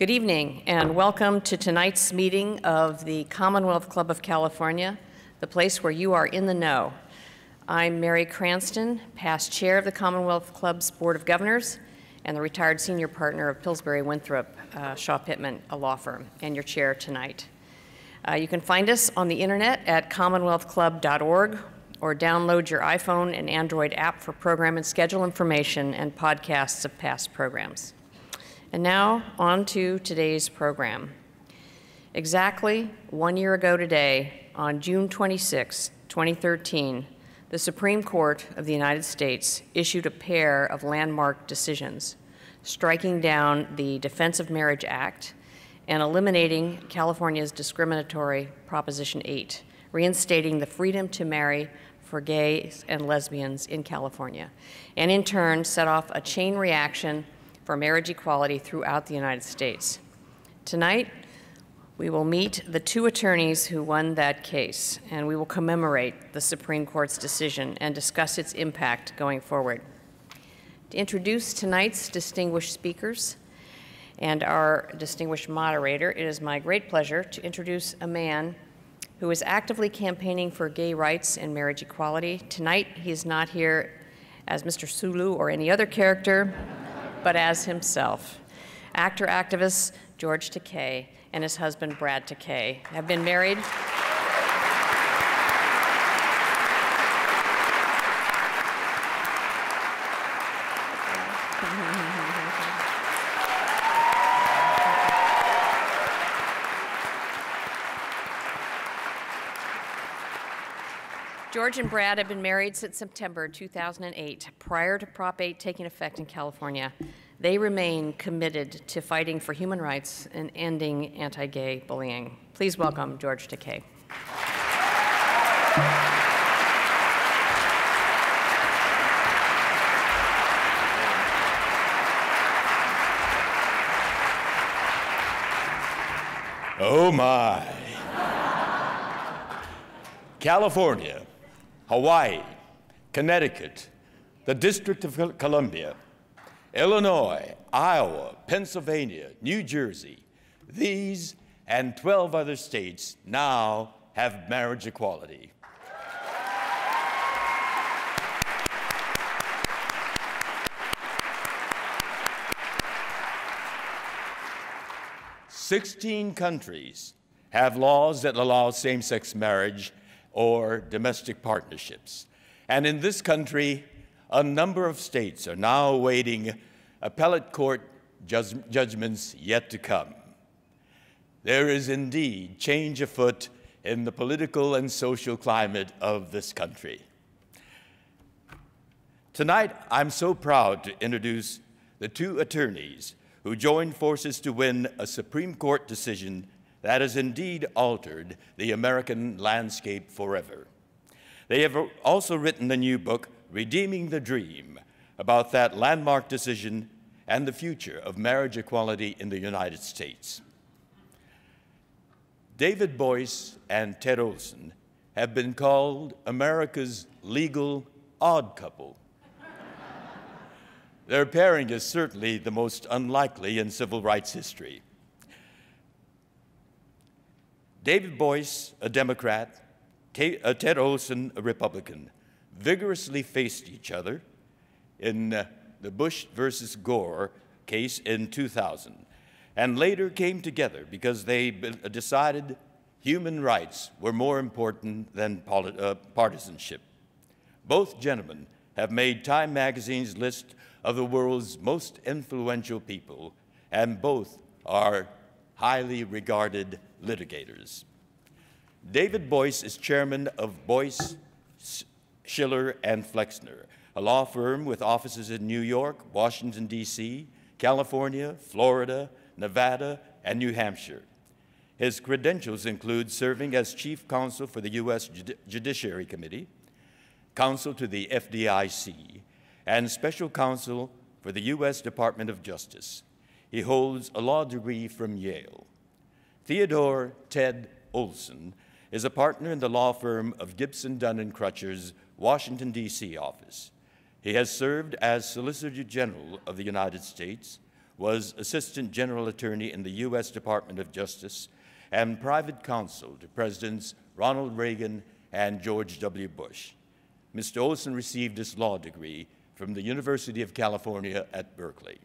Good evening, and welcome to tonight's meeting of the Commonwealth Club of California, the place where you are in the know. I'm Mary Cranston, past chair of the Commonwealth Club's Board of Governors and the retired senior partner of Pillsbury-Winthrop, Shaw-Pittman, a law firm, and your chair tonight. You can find us on the internet at commonwealthclub.org or download your iPhone and Android app for program and schedule information and podcasts of past programs. And now, on to today's program. Exactly 1 year ago today, on June 26, 2013, the Supreme Court of the United States issued a pair of landmark decisions, striking down the Defense of Marriage Act and eliminating California's discriminatory Proposition 8, reinstating the freedom to marry for gays and lesbians in California, and in turn set off a chain reaction for marriage equality throughout the United States. Tonight, we will meet the two attorneys who won that case, and we will commemorate the Supreme Court's decision and discuss its impact going forward. To introduce tonight's distinguished speakers and our distinguished moderator, it is my great pleasure to introduce a man who is actively campaigning for gay rights and marriage equality. Tonight, he is not here as Mr. Sulu or any other character, but as himself. Actor activist George Takei and his husband Brad Takei have been married George and Brad have been married since September 2008, prior to Prop 8 taking effect in California. They remain committed to fighting for human rights and ending anti-gay bullying. Please welcome George Takei. Oh my. California, Hawaii, Connecticut, the District of Columbia, Illinois, Iowa, Pennsylvania, New Jersey, these and 12 other states now have marriage equality. Sixteen countries have laws that allow same-sex marriage or domestic partnerships. And in this country, a number of states are now awaiting appellate court judgments yet to come. There is indeed change afoot in the political and social climate of this country. Tonight, I'm so proud to introduce the two attorneys who joined forces to win a Supreme Court decision that has indeed altered the American landscape forever. They have also written the new book, Redeeming the Dream, about that landmark decision and the future of marriage equality in the United States. David Boies and Ted Olson have been called America's legal odd couple. Their pairing is certainly the most unlikely in civil rights history. David Boies, a Democrat, Ted Olson, a Republican, vigorously faced each other in the Bush versus Gore case in 2000, and later came together because they decided human rights were more important than partisanship. Both gentlemen have made Time magazine's list of the world's most influential people, and both are highly regarded litigators. David Boies is chairman of Boies, Schiller, and Flexner, a law firm with offices in New York, Washington, D.C., California, Florida, Nevada, and New Hampshire. His credentials include serving as chief counsel for the U.S. Judiciary Committee, counsel to the FDIC, and special counsel for the U.S. Department of Justice. He holds a law degree from Yale. Theodore Ted Olson is a partner in the law firm of Gibson, Dunn & Crutcher's Washington, D.C. office. He has served as Solicitor General of the United States, was Assistant General Attorney in the U.S. Department of Justice and private counsel to Presidents Ronald Reagan and George W. Bush. Mr. Olson received his law degree from the University of California at Berkeley.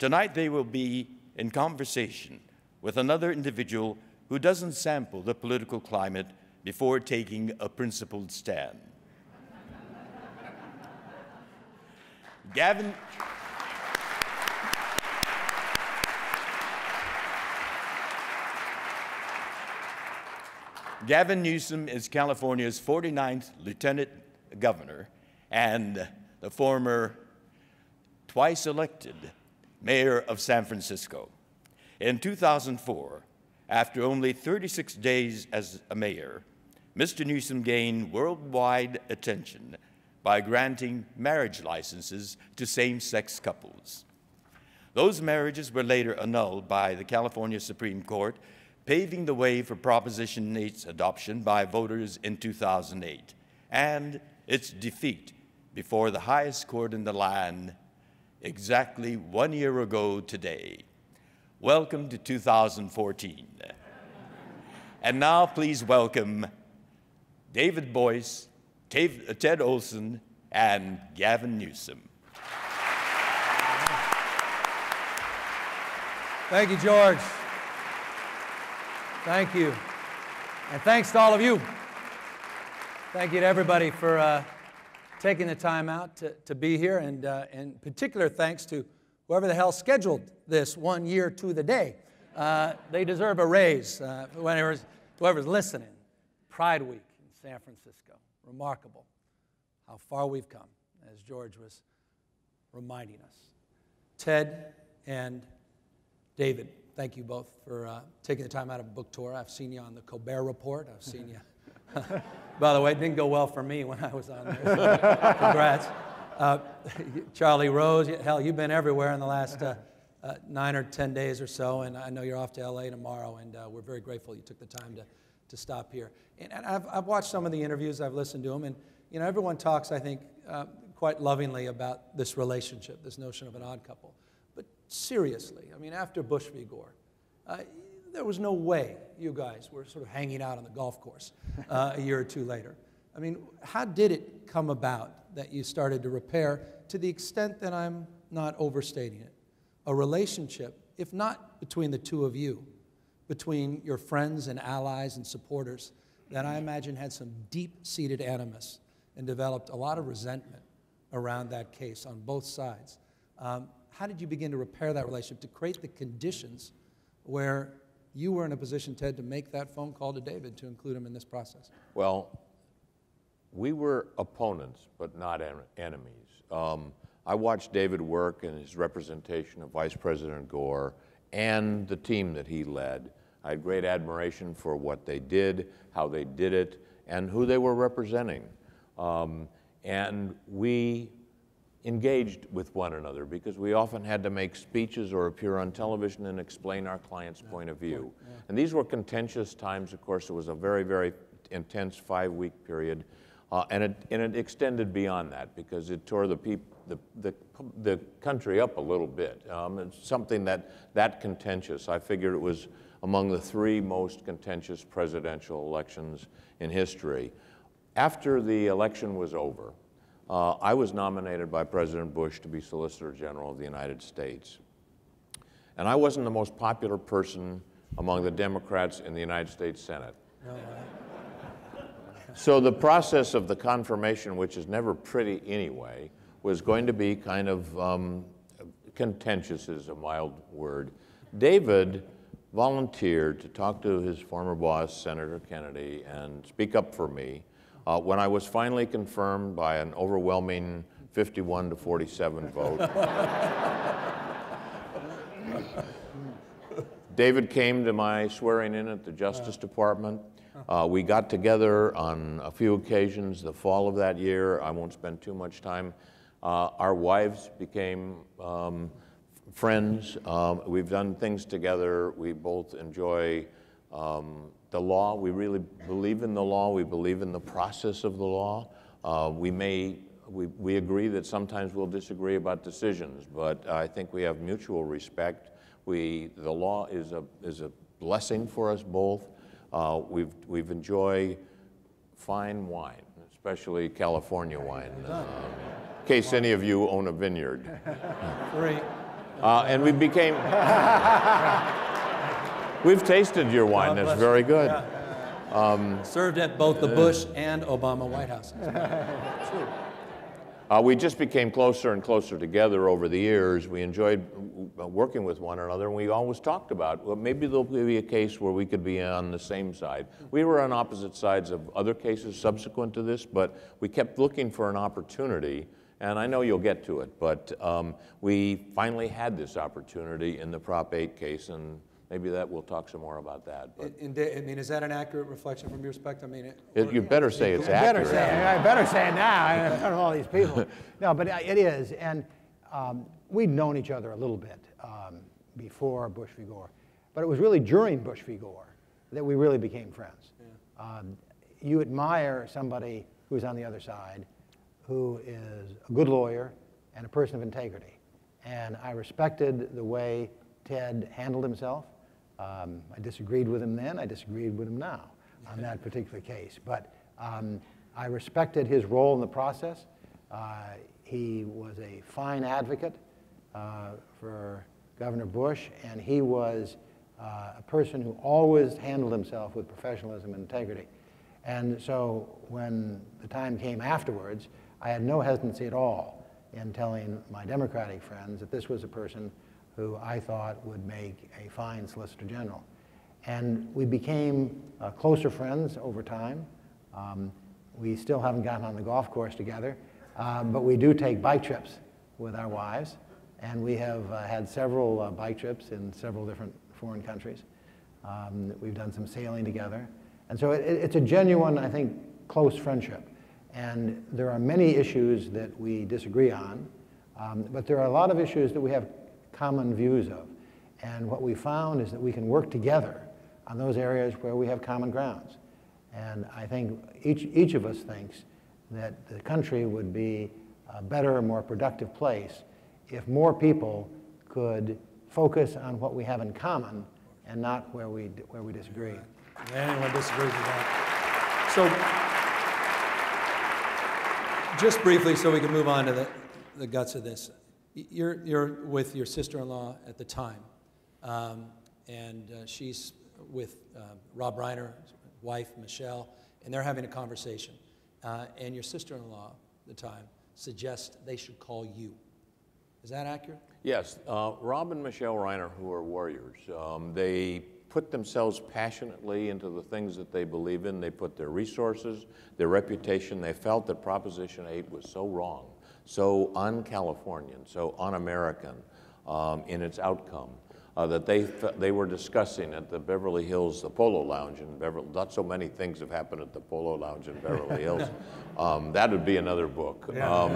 Tonight they will be in conversation with another individual who doesn't sample the political climate before taking a principled stand. Gavin Newsom is California's 49th Lieutenant Governor and the former twice-elected Mayor of San Francisco. In 2004, after only 36 days as a mayor, Mr. Newsom gained worldwide attention by granting marriage licenses to same-sex couples. Those marriages were later annulled by the California Supreme Court, paving the way for Proposition 8's adoption by voters in 2008, and its defeat before the highest court in the land exactly 1 year ago today. Welcome to 2014. And now please welcome David Boies, Ted Olson, and Gavin Newsom. Thank you, George. Thank you. And thanks to all of you. Thank you to everybody for taking the time out to be here, and particular thanks to whoever the hell scheduled this 1 year to the day. They deserve a raise, whoever's listening. Pride Week in San Francisco. Remarkable how far we've come, as George was reminding us. Ted and David, thank you both for taking the time out of a book tour. I've seen you on the Colbert Report. I've seen you. By the way, it didn't go well for me when I was on there. So congrats. Charlie Rose, hell, you've been everywhere in the last 9 or 10 days or so, and I know you're off to L.A. tomorrow, and we're very grateful you took the time to stop here. And I've watched some of the interviews. I've listened to them, and you know, everyone talks, I think, quite lovingly about this relationship, this notion of an odd couple. But seriously, I mean, after Bush v. Gore, there was no way you guys were sort of hanging out on the golf course a year or two later. I mean, how did it come about that you started to repair, to the extent that I'm not overstating it, a relationship, if not between the two of you, between your friends and allies and supporters, that I imagine had some deep-seated animus and developed a lot of resentment around that case on both sides. How did you begin to repair that relationship, to create the conditions where you were in a position, Ted, to make that phone call to David to include him in this process? Well, we were opponents, but not enemies. I watched David work in his representation of Vice President Gore and the team that he led. I had great admiration for what they did, how they did it, and who they were representing. And we engaged with one another because we often had to make speeches or appear on television and explain our client's point of view. Yeah. And these were contentious times, of course. It was a very, very intense 5-week period. And it extended beyond that because it tore the country up a little bit. It's something that contentious. I figured it was among the three most contentious presidential elections in history. After the election was over, I was nominated by President Bush to be Solicitor General of the United States. And I wasn't the most popular person among the Democrats in the United States Senate. No. So the process of the confirmation, which is never pretty anyway, was going to be kind of contentious, is a mild word. David volunteered to talk to his former boss, Senator Kennedy, and speak up for me. When I was finally confirmed by an overwhelming 51 to 47 vote, David came to my swearing-in at the Justice Department. We got together on a few occasions the fall of that year. I won't spend too much time. Our wives became friends. We've done things together. We both enjoy the law. We really believe in the law. We believe in the process of the law. We may We agree that sometimes we'll disagree about decisions, but I think we have mutual respect. The law is a blessing for us both. We've enjoyed fine wine, especially California wine, in case any of you own a vineyard. Great. And we became, we've tasted your wine, that's very good. Served at both the Bush and Obama White Houses. True. We just became closer and closer together over the years. We enjoyed working with one another, and we always talked about, well, maybe there'll be a case where we could be on the same side. We were on opposite sides of other cases subsequent to this, but we kept looking for an opportunity, and I know you'll get to it, but we finally had this opportunity in the Prop 8 case, and maybe that we'll talk some more about that. But. I mean, is that an accurate reflection from your perspective? I mean, you better say it's accurate. I better say it now in front of all these people. No, but it is, and we'd known each other a little bit before Bush v. Gore, but it was really during Bush v. Gore that we really became friends. Yeah. You admire somebody who's on the other side, who is a good lawyer and a person of integrity, and I respected the way Ted handled himself. I disagreed with him then, I disagreed with him now on that particular case. But I respected his role in the process. He was a fine advocate for Governor Bush, and he was a person who always handled himself with professionalism and integrity. And so when the time came afterwards, I had no hesitancy at all in telling my Democratic friends that this was a person who I thought would make a fine Solicitor General. And we became closer friends over time. We still haven't gotten on the golf course together, but we do take bike trips with our wives. And we have had several bike trips in several different foreign countries. We've done some sailing together. And so it's a genuine, I think, close friendship. And there are many issues that we disagree on, but there are a lot of issues that we have common views of. And what we found is that we can work together on those areas where we have common grounds. And I think each of us thinks that the country would be a better, more productive place if more people could focus on what we have in common and not where we disagree. Right. Anyone disagrees with that. So just briefly, so we can move on to the guts of this. You're with your sister-in-law at the time, and she's with Rob Reiner, wife, Michelle, and they're having a conversation. And your sister-in-law at the time suggests they should call you. Is that accurate? Yes. Rob and Michelle Reiner, who are warriors, they put themselves passionately into the things that they believe in. They put their resources, their reputation. They felt that Proposition 8 was so wrong, so un-Californian, so un-American in its outcome, that they were discussing at the Beverly Hills, the Polo Lounge in Beverly. Not so many things have happened at the Polo Lounge in Beverly Hills. That would be another book. Yeah.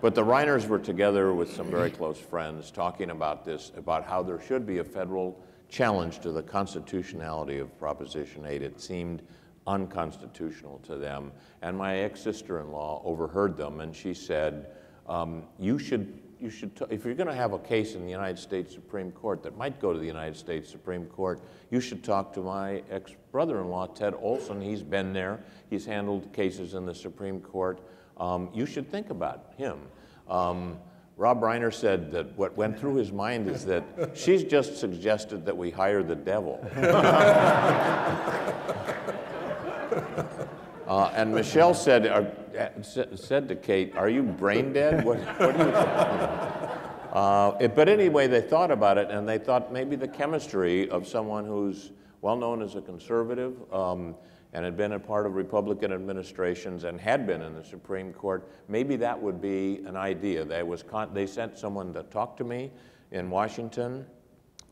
But the Reiners were together with some very close friends talking about this, about how there should be a federal challenge to the constitutionality of Proposition 8. It seemed unconstitutional to them, and my ex-sister-in-law overheard them, and she said, if you're going to have a case in the United States Supreme Court that might go to the United States Supreme Court, you should talk to my ex-brother-in-law, Ted Olson. He's been there. He's handled cases in the Supreme Court. You should think about him. Rob Reiner said that what went through his mind is that she's just suggested that we hire the devil. And Michelle said, said to Kate, "Are you brain dead? What are you but anyway, they thought about it, and they thought maybe the chemistry of someone who's well known as a conservative and had been a part of Republican administrations and had been in the Supreme Court, maybe that would be an idea. They sent someone to talk to me in Washington,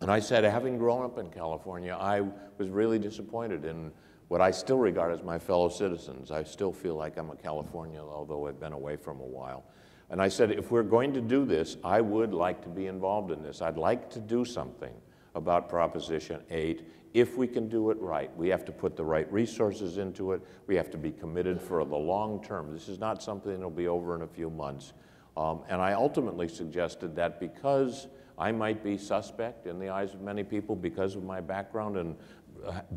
and I said, having grown up in California, I was really disappointed in what I still regard as my fellow citizens. I still feel like I'm a Californian, although I've been away from a while. And I said, if we're going to do this, I would like to be involved in this. I'd like to do something. about Proposition 8 if we can do it right. We have to put the right resources into it. We have to be committed for the long term. This is not something that will be over in a few months. And I ultimately suggested that because I might be suspect in the eyes of many people because of my background and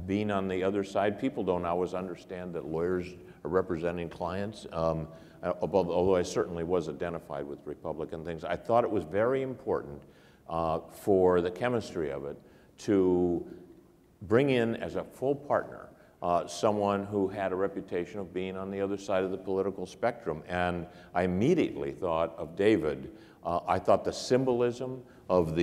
being on the other side, people don't always understand that lawyers are representing clients, although I certainly was identified with Republican things. I thought it was very important for the chemistry of it to bring in as a full partner someone who had a reputation of being on the other side of the political spectrum. And I immediately thought of David. I thought the symbolism of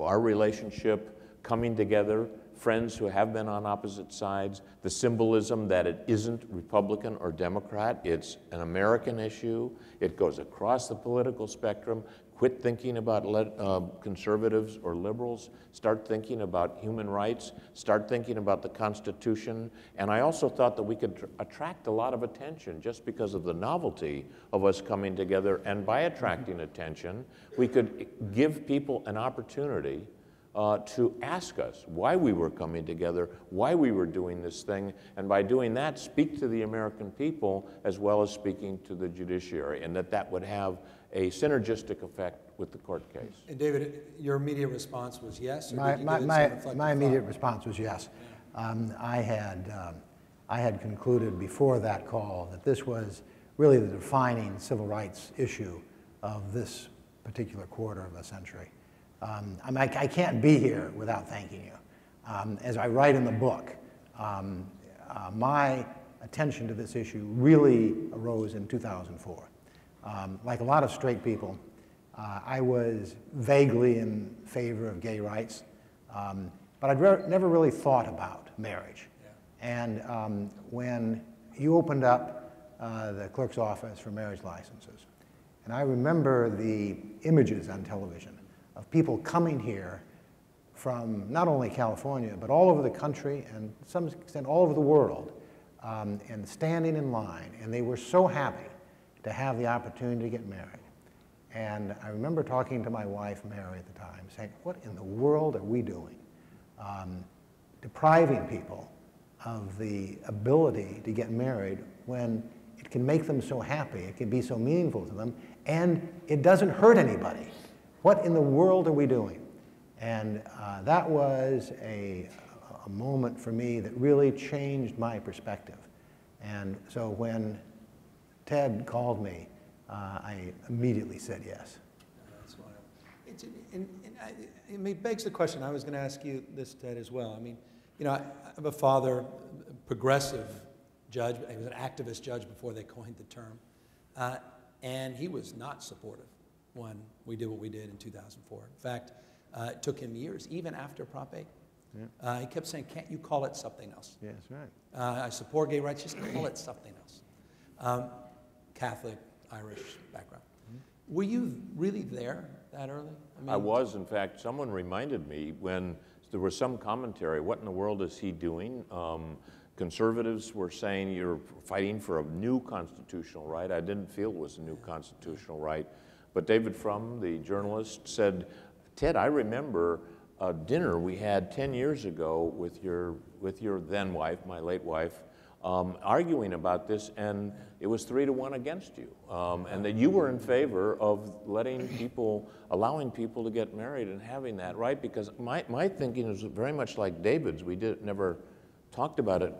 our relationship coming together, friends who have been on opposite sides, the symbolism that it isn't Republican or Democrat, it's an American issue, it goes across the political spectrum. Quit thinking about conservatives or liberals, start thinking about human rights, start thinking about the Constitution. And I also thought that we could attract a lot of attention just because of the novelty of us coming together. And by attracting attention, we could give people an opportunity to ask us why we were coming together, why we were doing this thing, and by doing that, speak to the American people as well as speaking to the judiciary, and that would have a synergistic effect with the court case. And David, your immediate response was yes? Or my immediate response was yes. I had concluded before that call that this was really the defining civil rights issue of this particular quarter of a century. I can't be here without thanking you. As I write in the book, my attention to this issue really arose in 2004. Like a lot of straight people, I was vaguely in favor of gay rights, but I'd never really thought about marriage. Yeah. And when you opened up the clerk's office for marriage licenses, and I remember the images on television of people coming here from not only California, but all over the country and to some extent all over the world, and standing in line. And they were so happy to have the opportunity to get married. And I remember talking to my wife, Mary, at the time, saying, what in the world are we doing? Depriving people of the ability to get married when it can make them so happy, it can be so meaningful to them, and it doesn't hurt anybody. What in the world are we doing? And that was a moment for me that really changed my perspective. And so when Ted called me, I immediately said yes. That's wild. It begs the question. I was going to ask you this, Ted, as well. I mean, you know, I'm a father, a progressive judge. He was an activist judge before they coined the term. And he was not supportive when we did what we did in 2004. In fact, it took him years, even after Prop 8. Yeah. He kept saying, can't you call it something else? Yeah, that's right. I support gay rights, just call it something else. Catholic, Irish background. Were you really there that early? I mean, I was. In fact, someone reminded me when there was some commentary, what in the world is he doing? Conservatives were saying you're fighting for a new constitutional right. I didn't feel it was a new constitutional right. But David Frum, the journalist, said, Ted, I remember a dinner we had 10 years ago with your then wife, my late wife, arguing about this, and it was 3-1 against you, and that you were in favor of letting people, allowing people to get married and having that right, because my thinking is very much like David's. We never talked about it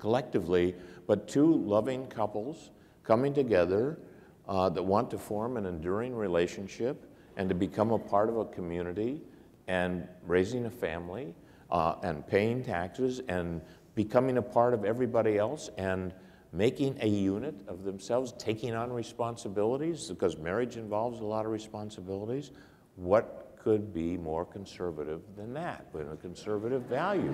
collectively, but two loving couples coming together that want to form an enduring relationship and to become a part of a community and raising a family and paying taxes and becoming a part of everybody else and making a unit of themselves, taking on responsibilities, because marriage involves a lot of responsibilities. What could be more conservative than that, with a conservative value?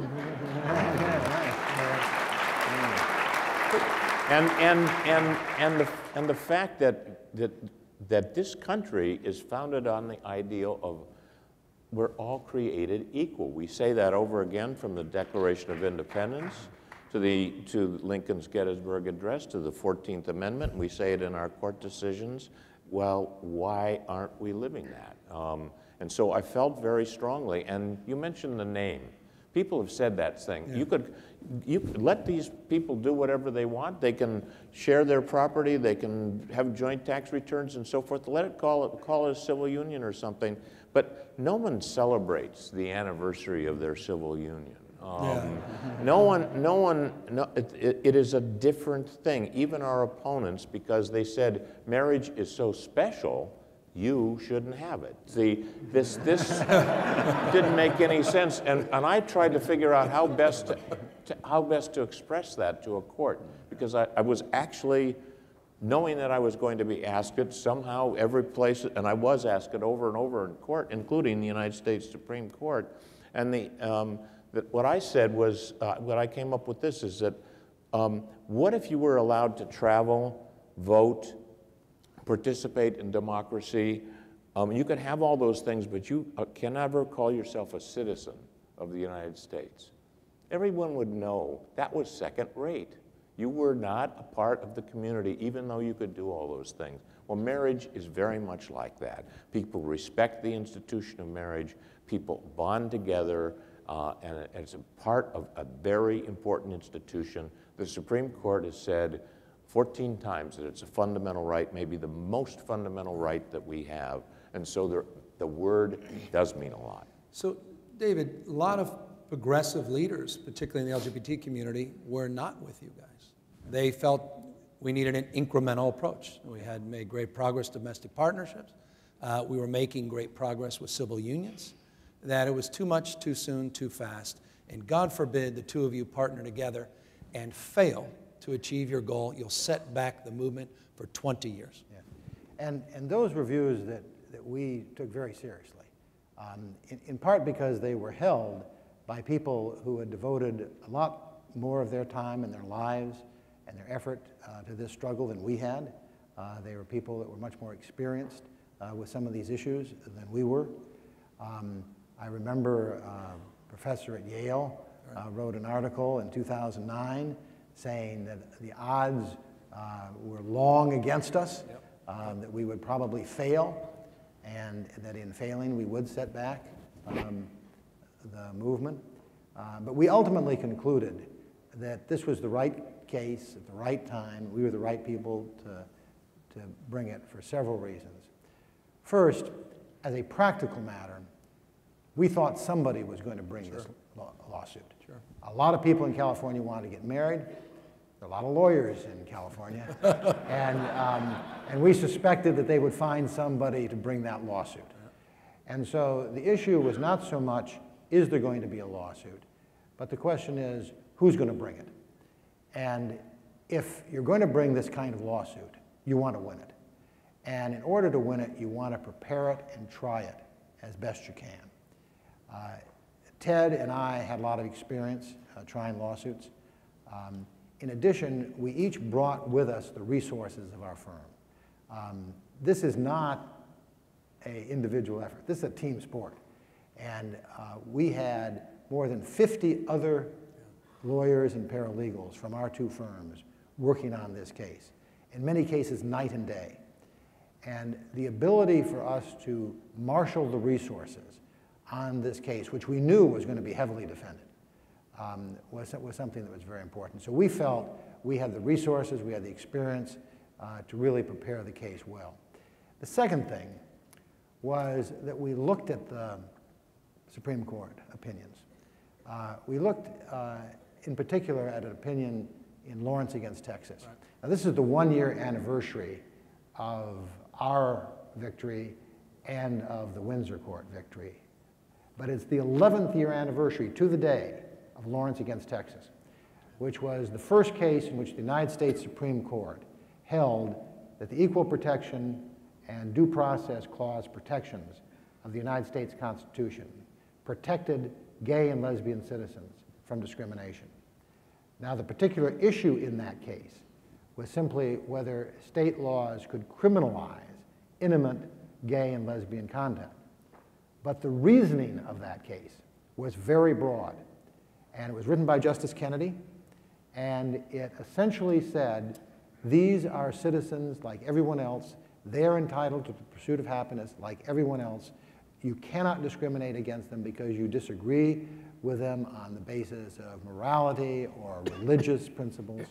And the fact that this country is founded on the ideal of we're all created equal. We say that over again from the Declaration of Independence to Lincoln's Gettysburg Address to the 14th Amendment. And we say it in our court decisions. Well, why aren't we living that? And so I felt very strongly, and you mentioned the name. People have said that thing. Yeah. You could let these people do whatever they want. They can share their property. They can have joint tax returns and so forth. Let it call it a civil union or something. But no one celebrates the anniversary of their civil union. Yeah. It is a different thing. Even our opponents, because they said marriage is so special, you shouldn't have it. See, this didn't make any sense, and I tried to figure out how best to express that to a court, because I was actually knowing that I was going to be asked it somehow every place, and I was asked it over and over in court, including the United States Supreme Court. And what I said was, what I came up with this is that, what if you were allowed to travel, vote, participate in democracy? You can have all those things, but you can never call yourself a citizen of the United States. Everyone would know that was second rate. You were not a part of the community, even though you could do all those things. Well, marriage is very much like that. People respect the institution of marriage. People bond together, and it's a part of a very important institution. The Supreme Court has said 14 times that it's a fundamental right, maybe the most fundamental right that we have. And so the word does mean a lot. So, David, a lot of progressive leaders, particularly in the LGBT community, were not with you guys. They felt we needed an incremental approach. We had made great progress domestic partnerships. We were making great progress with civil unions. That it was too much, too soon, too fast. And God forbid the two of you partner together and fail to achieve your goal. You'll set back the movement for 20 years. Yeah. And those reviews that we took very seriously, in part because they were held by people who had devoted a lot more of their time and their lives and their effort to this struggle than we had. They were people that were much more experienced with some of these issues than we were. I remember a professor at Yale wrote an article in 2009 saying that the odds were long against us, yep. That we would probably fail, and that in failing we would set back the movement. But we ultimately concluded that this was the right case at the right time. We were the right people to bring it for several reasons. First, as a practical matter, we thought somebody was going to bring sure. this lawsuit. Sure. A lot of people in California wanted to get married. There are a lot of lawyers in California. and we suspected that they would find somebody to bring that lawsuit. And so the issue was not so much, is there going to be a lawsuit? But the question is, who's going to bring it? And if you're going to bring this kind of lawsuit, you want to win it. And in order to win it, you want to prepare it and try it as best you can. Ted and I had a lot of experience trying lawsuits. In addition, we each brought with us the resources of our firm. This is not an individual effort. This is a team sport. And we had more than 50 other lawyers and paralegals from our two firms working on this case, in many cases night and day. And the ability for us to marshal the resources on this case, which we knew was going to be heavily defended, was something that was very important. So we felt we had the resources, we had the experience to really prepare the case well. The second thing was that we looked at the Supreme Court opinions. We looked in particular at an opinion in Lawrence v. Texas. Right. Now this is the one-year anniversary of our victory and of the Windsor Court victory. But it's the 11th year anniversary to the day of Lawrence against Texas, which was the first case in which the United States Supreme Court held that the equal protection and due process clause protections of the United States Constitution protected gay and lesbian citizens from discrimination. Now, the particular issue in that case was simply whether state laws could criminalize intimate gay and lesbian conduct. But the reasoning of that case was very broad. And it was written by Justice Kennedy. And it essentially said, these are citizens like everyone else. They're entitled to the pursuit of happiness like everyone else. You cannot discriminate against them because you disagree with them on the basis of morality or religious principles.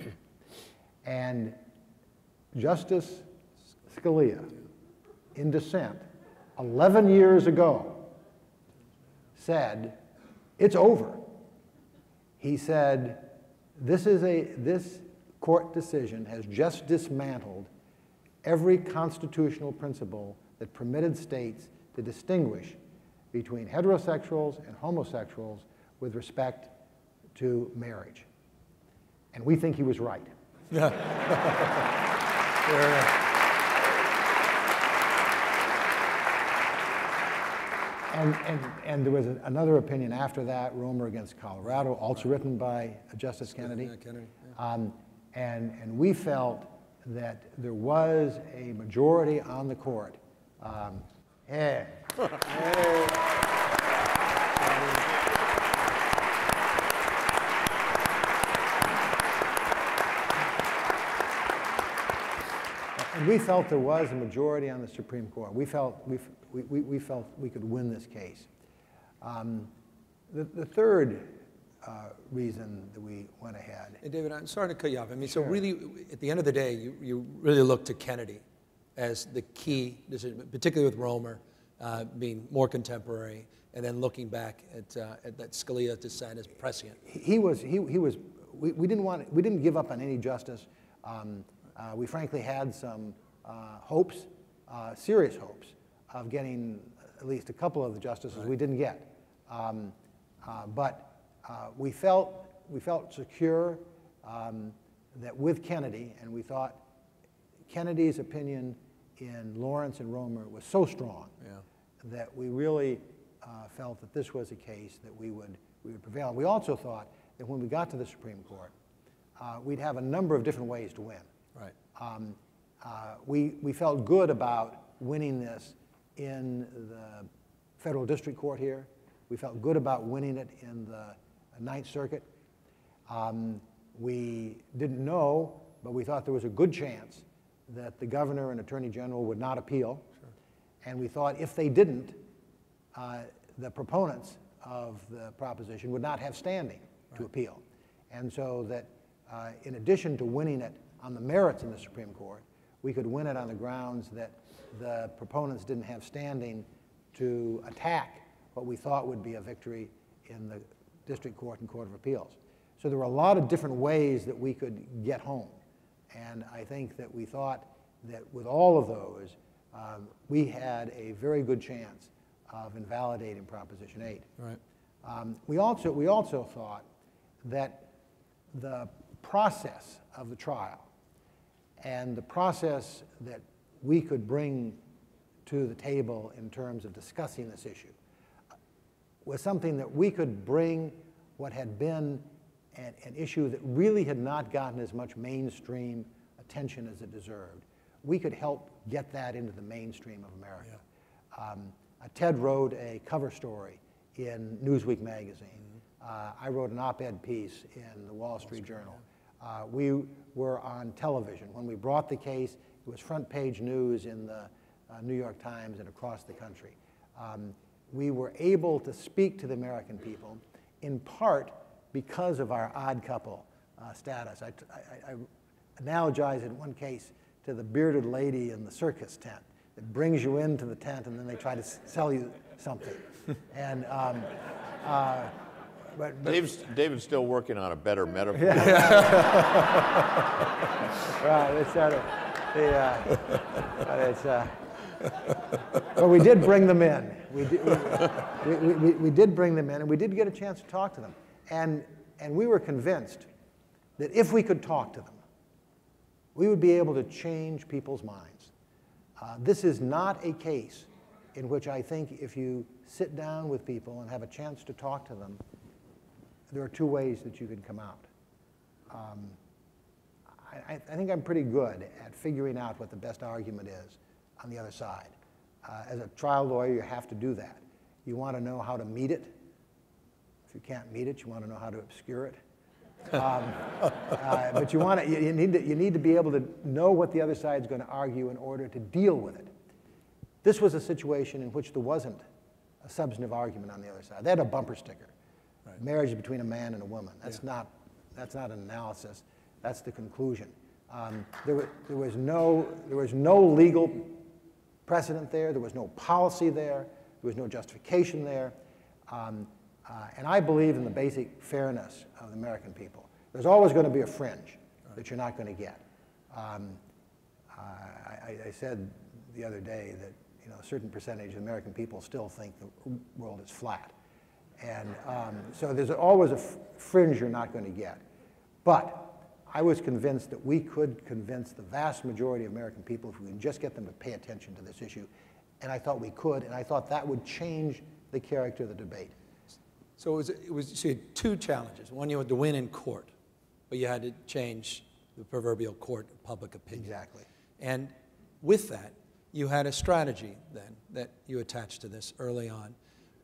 And Justice Scalia, in dissent, 11 years ago, said, it's over. He said, this court decision has just dismantled every constitutional principle that permitted states to distinguish between heterosexuals and homosexuals with respect to marriage. And we think he was right. And there was another opinion after that, Romer against Colorado, also written by Justice Kennedy. And we felt that there was a majority on the court. And we felt there was a majority on the Supreme Court. We felt we could win this case. The third reason that we went ahead. Hey, David, I'm sorry to cut you off. I mean, sure. So really, at the end of the day, you really look to Kennedy as the key decision, particularly with Romer being more contemporary, and then looking back at that Scalia dissent as prescient. We didn't give up on any justice. We frankly had some hopes, serious hopes, of getting at least a couple of the justices we didn't get. But we felt secure that with Kennedy, and we thought Kennedy's opinion in Lawrence and Romer was so strong that we really felt that this was a case that we would prevail. We also thought that when we got to the Supreme Court, we'd have a number of different ways to win. Right. We felt good about winning this in the federal district court here. We felt good about winning it in the Ninth Circuit. We didn't know, but we thought there was a good chance that the governor and attorney general would not appeal. Sure. And we thought if they didn't, the proponents of the proposition would not have standing to appeal. And so that in addition to winning it on the merits in the Supreme Court, we could win it on the grounds that the proponents didn't have standing to attack what we thought would be a victory in the district court and court of appeals. So there were a lot of different ways that we could get home. And I think that we thought that with all of those, we had a very good chance of invalidating Proposition 8. Right. We also thought that the process of the trial and the process that we could bring to the table in terms of discussing this issue was something that we could bring what had been an issue that really had not gotten as much mainstream attention as it deserved. We could help get that into the mainstream of America. Yeah. Ted wrote a cover story in Newsweek magazine. I wrote an op-ed piece in the Wall Street Journal. We were on television. When we brought the case, it was front page news in the New York Times and across the country. We were able to speak to the American people, in part because of our odd couple status. I analogize in one case to the bearded lady in the circus tent that brings you into the tent and then they try to sell you something. And, but David's still working on a better metaphor. Yeah. Right, it's but we did bring them in. We did bring them in, and we did get a chance to talk to them. And we were convinced that if we could talk to them, we would be able to change people's minds. This is not a case in which I think if you sit down with people and have a chance to talk to them, there are two ways that you can come out. I think I'm pretty good at figuring out what the best argument is on the other side. As a trial lawyer, you have to do that. You want to know how to meet it. If you can't meet it, you want to know how to obscure it. But you need to be able to know what the other side's going to argue in order to deal with it. This was a situation in which there wasn't a substantive argument on the other side. They had a bumper sticker. Right. Marriage between a man and a woman. That's not an analysis. That's the conclusion. There was no legal precedent there. There was no policy there. There was no justification there. And I believe in the basic fairness of the American people. There's always going to be a fringe that you're not going to get. I said the other day that a certain percentage of the American people still think the world is flat. And so there's always a fringe you're not going to get. But I was convinced that we could convince the vast majority of American people if we can just get them to pay attention to this issue. And I thought we could, and I thought that would change the character of the debate. So so you had two challenges. One, you had to win in court, but you had to change the proverbial court of public opinion. Exactly. And with that, you had a strategy then that you attached to this early on.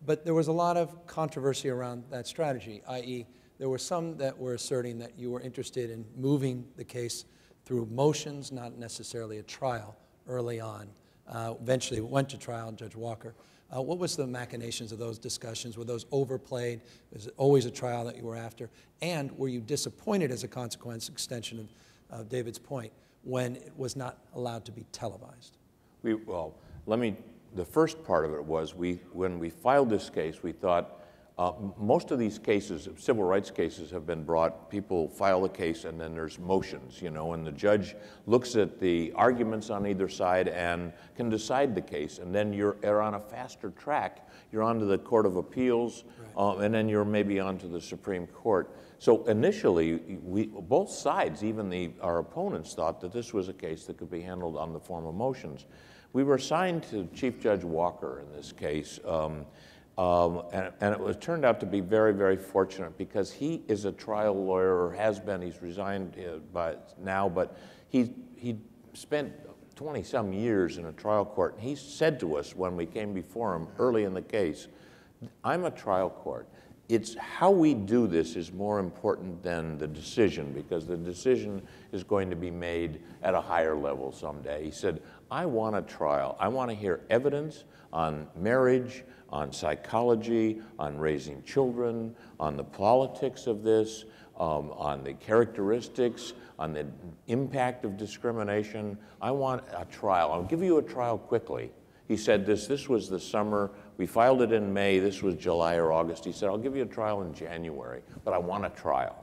But there was a lot of controversy around that strategy, i.e., there were some that were asserting that you were interested in moving the case through motions, not necessarily a trial early on. Eventually it went to trial, Judge Walker. What was the machinations of those discussions? Were those overplayed? Was it always a trial that you were after? And were you disappointed as a consequence, extension of David's point, when it was not allowed to be televised? The first part of it was when we filed this case, we thought most of these cases, civil rights cases, have been brought, people file a case and then there's motions, and the judge looks at the arguments on either side and can decide the case, and then you're on a faster track. You're on to the Court of Appeals, and then you're maybe on to the Supreme Court. So initially, both sides, even our opponents, thought that this was a case that could be handled on the form of motions. We were assigned to Chief Judge Walker in this case, and it turned out to be very, very fortunate because he is a trial lawyer, or has been. He's resigned by now, but he spent 20-some years in a trial court. And he said to us when we came before him early in the case, I'm a trial court. It's how we do this is more important than the decision, because the decision is going to be made at a higher level someday. He said, I want a trial. I want to hear evidence on marriage, on psychology, on raising children, on the politics of this, on the characteristics, on the impact of discrimination. I want a trial. I'll give you a trial quickly. He said this was the summer. We filed it in May. This was July or August. He said, I'll give you a trial in January, but I want a trial.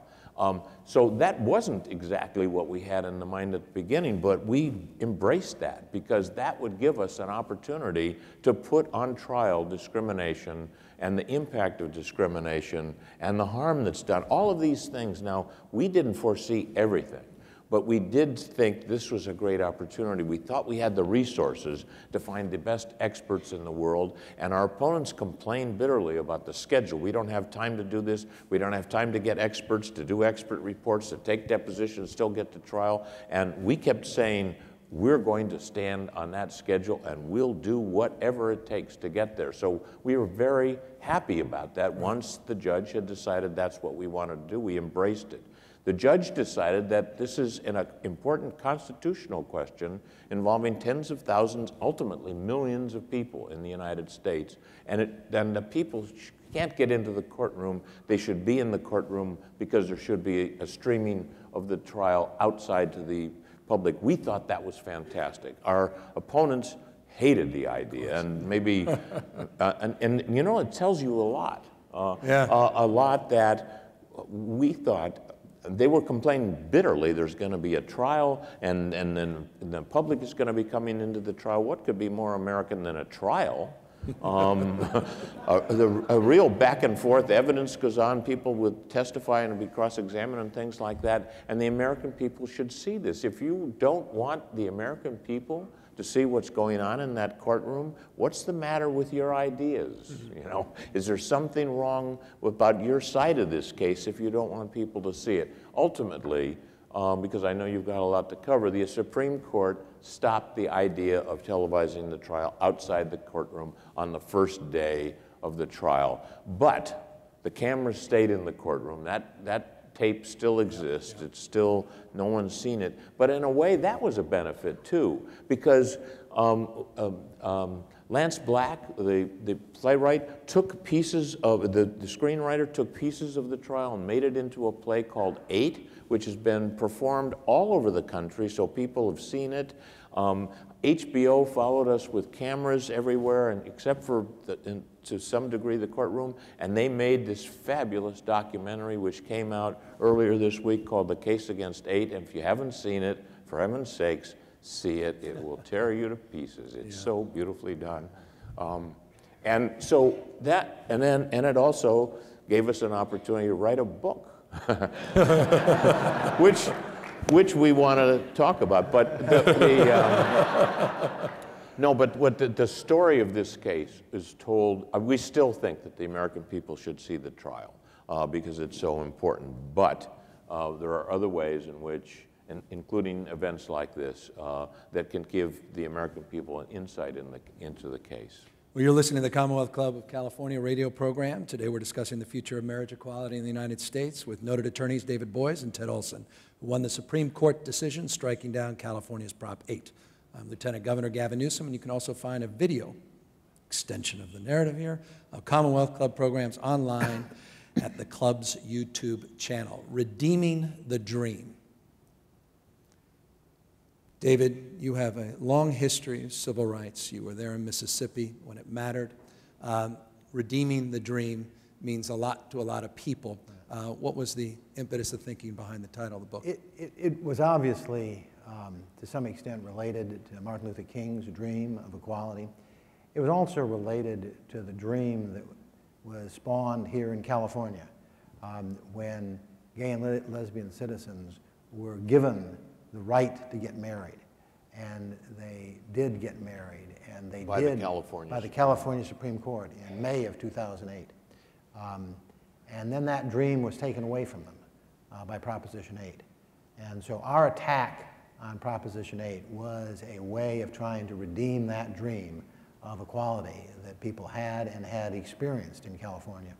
So that wasn't exactly what we had in the mind at the beginning, but we embraced that because that would give us an opportunity to put on trial discrimination and the impact of discrimination and the harm that's done. All of these things. Now, we didn't foresee everything. But we did think this was a great opportunity. We thought we had the resources to find the best experts in the world, and our opponents complained bitterly about the schedule. We don't have time to do this. We don't have time to get experts, to do expert reports, to take depositions, still get to trial. And we kept saying, we're going to stand on that schedule, and we'll do whatever it takes to get there. So we were very happy about that. Once the judge had decided that's what we wanted to do, we embraced it. The judge decided that this is an important constitutional question involving tens of thousands, ultimately millions of people in the United States. And the people can't get into the courtroom. They should be in the courtroom because there should be a streaming of the trial outside to the public. We thought that was fantastic. Our opponents hated the idea. And maybe, it tells you a lot. A lot that we thought. They were complaining bitterly, there's going to be a trial, and then the public is going to be coming into the trial. What could be more American than a trial? A real back and forth, evidence goes on, people would testify and be cross-examined and things like that, and the American people should see this. If you don't want the American people to see what's going on in that courtroom, what's the matter with your ideas? Is there something wrong about your side of this case if you don't want people to see it? Ultimately, because I know you've got a lot to cover, the Supreme Court stopped the idea of televising the trial outside the courtroom on the first day of the trial. But the cameras stayed in the courtroom. That tape still exists. It's still, no one's seen it. But in a way, that was a benefit too, because Lance Black, the playwright, took pieces of, the screenwriter took pieces of the trial and made it into a play called 8, which has been performed all over the country, so people have seen it. HBO followed us with cameras everywhere, and except for, to some degree, the courtroom, and they made this fabulous documentary which came out earlier this week called The Case Against 8, and if you haven't seen it, for heaven's sakes, see it. It will tear you to pieces. It's so beautifully done. And so that, and it also gave us an opportunity to write a book, which we want to talk about. But no, but what the story of this case is told, we still think that the American people should see the trial because it's so important. But there are other ways in which, including events like this, that can give the American people an insight into the case. Well, you're listening to the Commonwealth Club of California radio program. Today we're discussing the future of marriage equality in the United States with noted attorneys David Boies and Ted Olson, who won the Supreme Court decision striking down California's Prop 8. I'm Lieutenant Governor Gavin Newsom, and you can also find a video extension of the narrative here of Commonwealth Club programs online at the club's YouTube channel. Redeeming the Dream. David, you have a long history of civil rights. You were there in Mississippi when it mattered. Redeeming the Dream means a lot to a lot of people. What was the impetus of thinking behind the title of the book? It was obviously, to some extent, related to Martin Luther King's dream of equality. It was also related to the dream that was spawned here in California when gay and lesbian citizens were given the right to get married, and they did get married, and they did by the California Supreme Court in May of 2008. And then that dream was taken away from them by Proposition 8. And so our attack on Proposition 8 was a way of trying to redeem that dream of equality that people had and had experienced in California.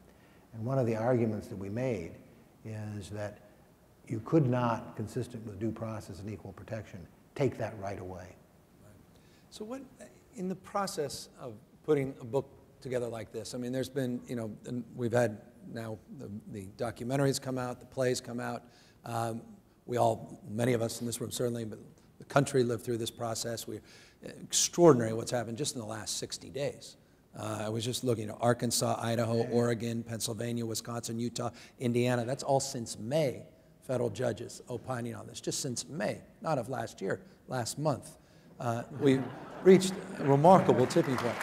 And one of the arguments that we made is that you could not, consistent with due process and equal protection, take that right away. Right. So what, in the process of putting a book together like this, I mean, there's been, you know, and we've had now the documentaries come out, the plays come out. We all, many of us in this room certainly, but the country lived through this process. We're extraordinary what's happened just in the last 60 days. I was just looking at Arkansas, Idaho, Oregon, Pennsylvania, Wisconsin, Utah, Indiana. That's all since May. Federal judges opining on this, just since May, not of last year, last month. We've reached a remarkable tipping point.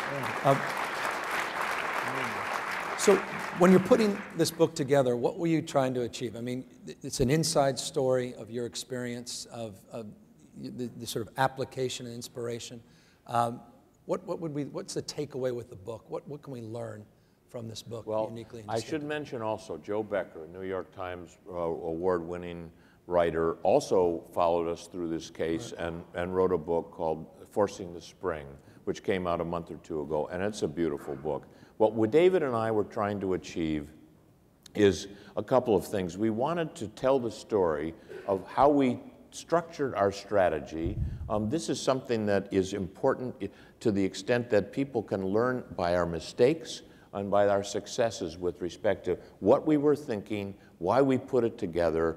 So when you're putting this book together, what were you trying to achieve? I mean, it's an inside story of your experience, of the sort of application and inspiration. What's the takeaway with the book? What can we learn from this book uniquely? I should mention also Joe Becker, a New York Times award-winning writer, also followed us through this case and wrote a book called Forcing the Spring, which came out a month or two ago, and it's a beautiful book. What David and I were trying to achieve is a couple of things. We wanted to tell the story of how we structured our strategy. This is something that is important to the extent that people can learn by our mistakes and by our successes with respect to what we were thinking, why we put it together.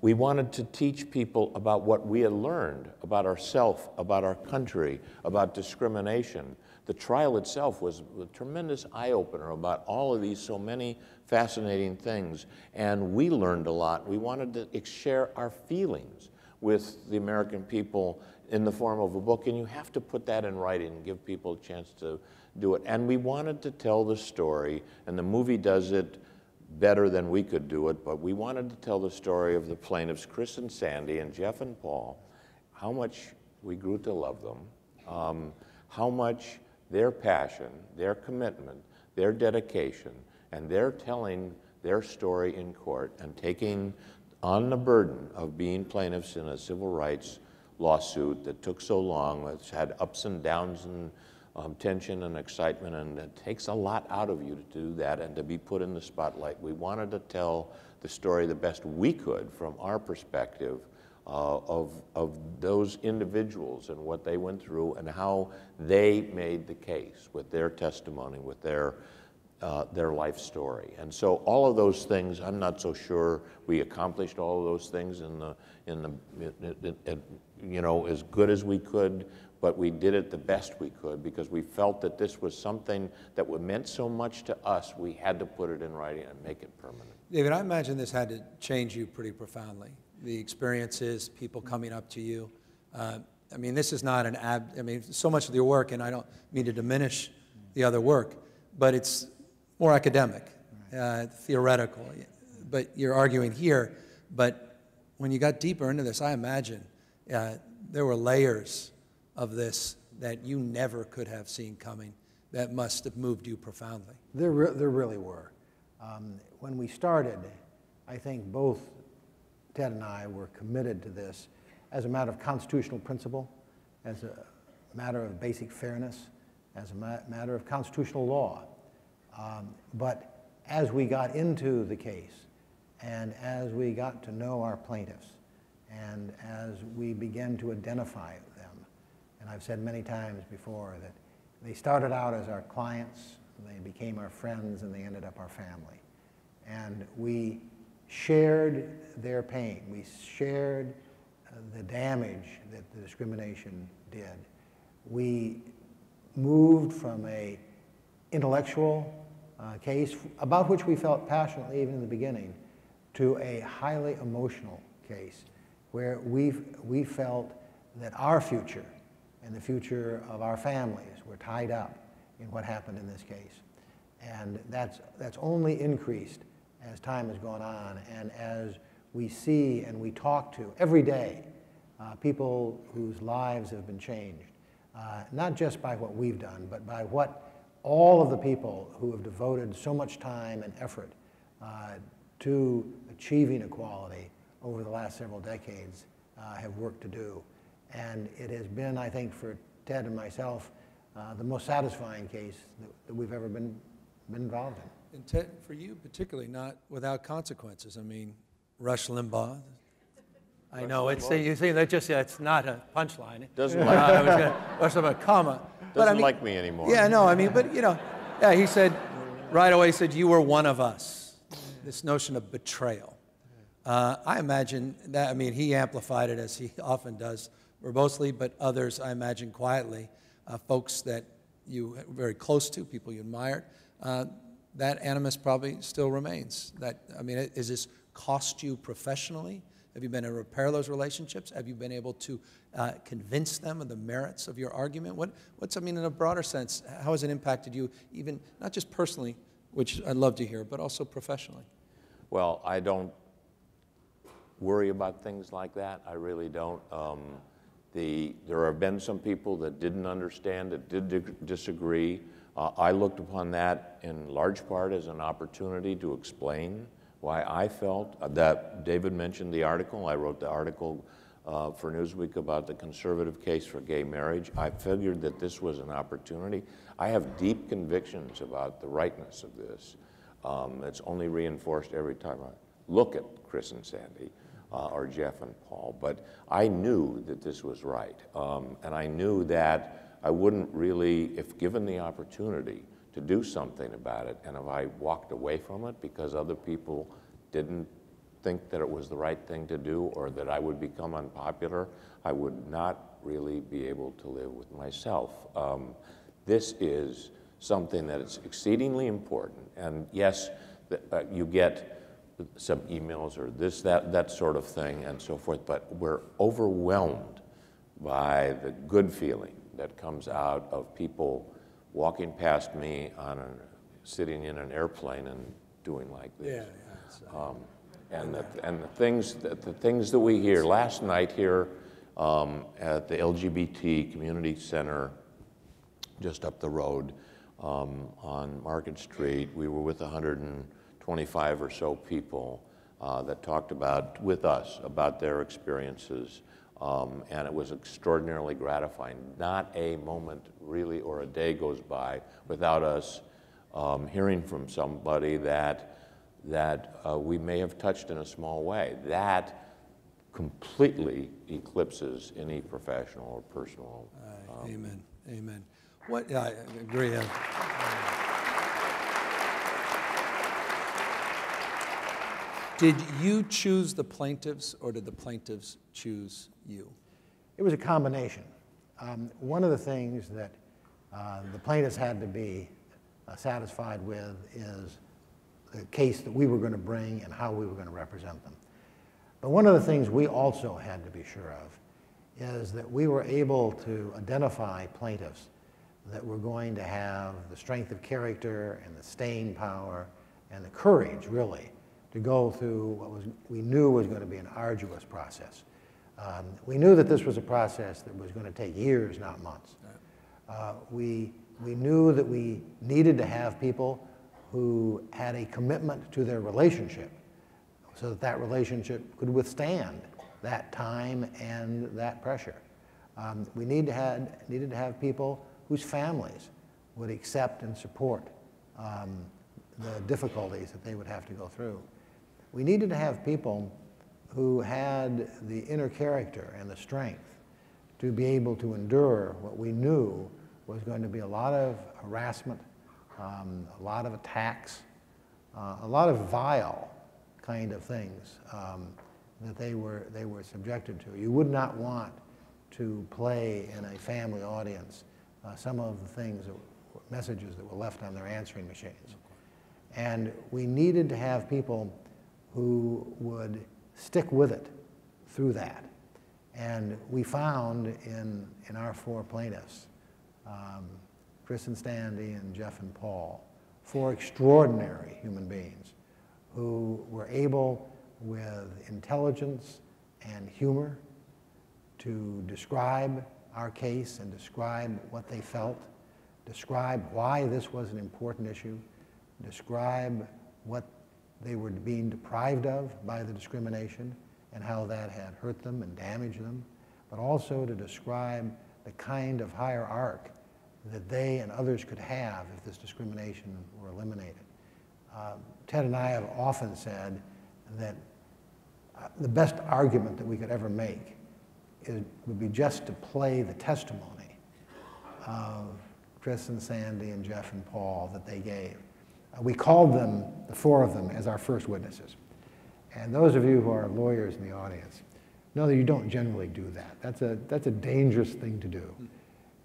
We wanted to teach people about what we had learned about ourselves, about our country, about discrimination. The trial itself was a tremendous eye-opener about all of these, so many fascinating things. And we learned a lot. We wanted to share our feelings with the American people in the form of a book, and you have to put that in writing and give people a chance to do it. And we wanted to tell the story, and the movie does it better than we could do it, but we wanted to tell the story of the plaintiffs, Chris and Sandy and Jeff and Paul, how much we grew to love them, how much their passion, their commitment, their dedication, and their telling their story in court and taking on the burden of being plaintiffs in a civil rights lawsuit that took so long, it's had ups and downs and tension and excitement, and it takes a lot out of you to do that and to be put in the spotlight. We wanted to tell the story the best we could from our perspective of those individuals and what they went through and how they made the case with their testimony, with their life story. And so all of those things, I'm not so sure we accomplished all of those things as good as we could, but we did it the best we could because we felt that this was something that meant so much to us, we had to put it in writing and make it permanent. David, I imagine this had to change you pretty profoundly. The experiences, people coming up to you. I mean, this is not so much of your work, and I don't mean to diminish the other work, but it's more academic, theoretical, but you're arguing here. But when you got deeper into this, I imagine there were layers of this that you never could have seen coming that must have moved you profoundly. There really were. When we started, I think both Ted and I were committed to this as a matter of constitutional principle, as a matter of basic fairness, as a matter of constitutional law. But as we got into the case, and as we got to know our plaintiffs, and as we began to identify them, and I've said many times before that they started out as our clients, they became our friends, and they ended up our family. And we shared their pain. We shared the damage that the discrimination did. We moved from an intellectual case, about which we felt passionately even in the beginning, to a highly emotional case where we felt that our future and the future of our families were tied up in what happened in this case. And that's only increased as time has gone on and as we see and we talk to every day people whose lives have been changed. Not just by what we've done, but by what all of the people who have devoted so much time and effort to achieving equality over the last several decades have worked to do. And it has been, I think, for Ted and myself, the most satisfying case that we've ever been involved in. And Ted, for you particularly, not without consequences. I mean, Rush Limbaugh, I know, it's, you see, that just, it's not a punchline. Doesn't like I was gonna, or some a comma. Doesn't but, I mean, like me anymore. Yeah, no, I mean, but you know, yeah, he said, right away he said, you were one of us. This notion of betrayal. I imagine that, I mean, he amplified it as he often does, verbosely, but others, I imagine, quietly, folks that you were very close to, people you admired, that animus probably still remains. That, I mean, is this cost you professionally? Have you been able to repair those relationships? Have you been able to convince them of the merits of your argument? What's, I mean, in a broader sense, how has it impacted you, even not just personally, which I'd love to hear, but also professionally? Well, I don't worry about things like that. I really don't. There have been some people that didn't understand, that did disagree. I looked upon that in large part as an opportunity to explain why I felt that. David mentioned the article. I wrote the article for Newsweek about the conservative case for gay marriage. I figured that this was an opportunity. I have deep convictions about the rightness of this. It's only reinforced every time I look at Chris and Sandy or Jeff and Paul. But I knew that this was right. And I knew that I wouldn't really, if given the opportunity, to do something about it, and if I walked away from it because other people didn't think that it was the right thing to do or that I would become unpopular, I would not really be able to live with myself. This is something that is exceedingly important, and yes, you get some emails or this, that sort of thing and so forth, but we're overwhelmed by the good feeling that comes out of people walking past me on sitting in an airplane and doing like this, and the things that we hear. Last night here at the LGBT Community Center, just up the road on Market Street, we were with 125 or so people that talked with us about their experiences. And it was extraordinarily gratifying. Not a moment, really, or a day goes by without us hearing from somebody that we may have touched in a small way. That completely eclipses any professional or personal. Amen. Amen. What I agree. Did you choose the plaintiffs, or did the plaintiffs choose you? It was a combination. One of the things that the plaintiffs had to be satisfied with is the case that we were going to bring and how we were going to represent them. But one of the things we also had to be sure of is that we were able to identify plaintiffs that were going to have the strength of character and the staying power and the courage, really, to go through what was, we knew was going to be an arduous process. We knew that this was a process that was going to take years, not months. We knew that we needed to have people who had a commitment to their relationship so that that relationship could withstand that time and that pressure. We needed to have people whose families would accept and support the difficulties that they would have to go through. We needed to have people who had the inner character and the strength to be able to endure what we knew was going to be a lot of harassment, a lot of attacks, a lot of vile kind of things that they were subjected to. You would not want to play in a family audience some of the things, messages that were left on their answering machines. And we needed to have people who would stick with it through that. And we found in our four plaintiffs, Chris and Sandy and Jeff and Paul, four extraordinary human beings who were able, with intelligence and humor, to describe our case and describe what they felt, describe why this was an important issue, describe what they were being deprived of by the discrimination and how that had hurt them and damaged them, but also to describe the kind of higher arc that they and others could have if this discrimination were eliminated. Ted and I have often said that the best argument that we could ever make would be just to play the testimony of Chris and Sandy and Jeff and Paul that they gave. We called them, the four of them, as our first witnesses. And those of you who are lawyers in the audience know that you don't generally do that. That's a dangerous thing to do,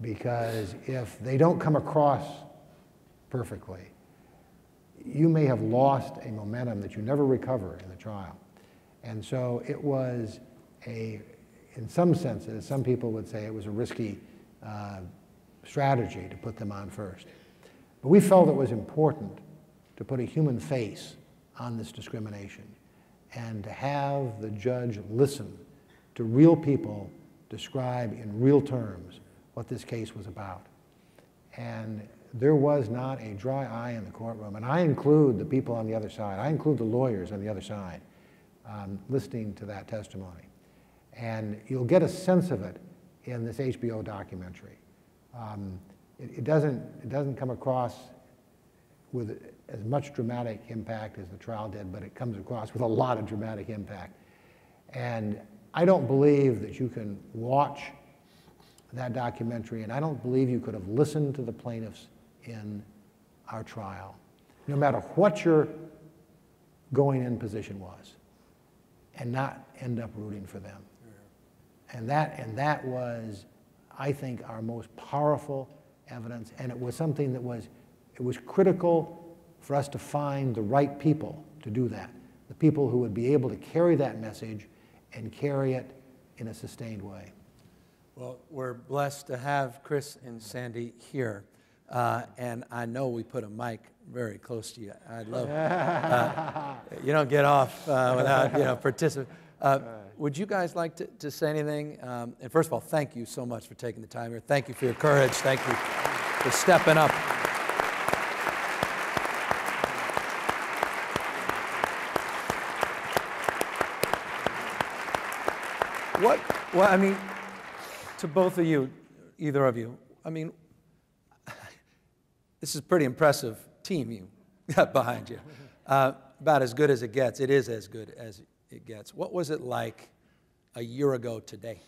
because if they don't come across perfectly, you may have lost a momentum that you never recover in the trial. And so it was a, in some senses, some people would say it was a risky strategy to put them on first. But we felt it was important to put a human face on this discrimination and to have the judge listen to real people describe in real terms what this case was about. And there was not a dry eye in the courtroom. And I include the people on the other side. I include the lawyers on the other side listening to that testimony. And you'll get a sense of it in this HBO documentary. It doesn't come across with as much dramatic impact as the trial did, but it comes across with a lot of dramatic impact. And I don't believe that you can watch that documentary, and I don't believe you could have listened to the plaintiffs in our trial, no matter what your going in position was, and not end up rooting for them. And that was, I think, our most powerful evidence, and it was something that was, it was critical for us to find the right people to do that, the people who would be able to carry that message and carry it in a sustained way. Well, we're blessed to have Chris and Sandy here, and I know we put a mic very close to you. I love you don't get off without participating. Would you guys like to say anything? And first of all, thank you so much for taking the time here. Thank you for your courage. Thank you for stepping up. Well, I mean, to both of you, either of you, I mean, this is a pretty impressive team you got behind you. About as good as it gets. It is as good as it gets. What was it like a year ago today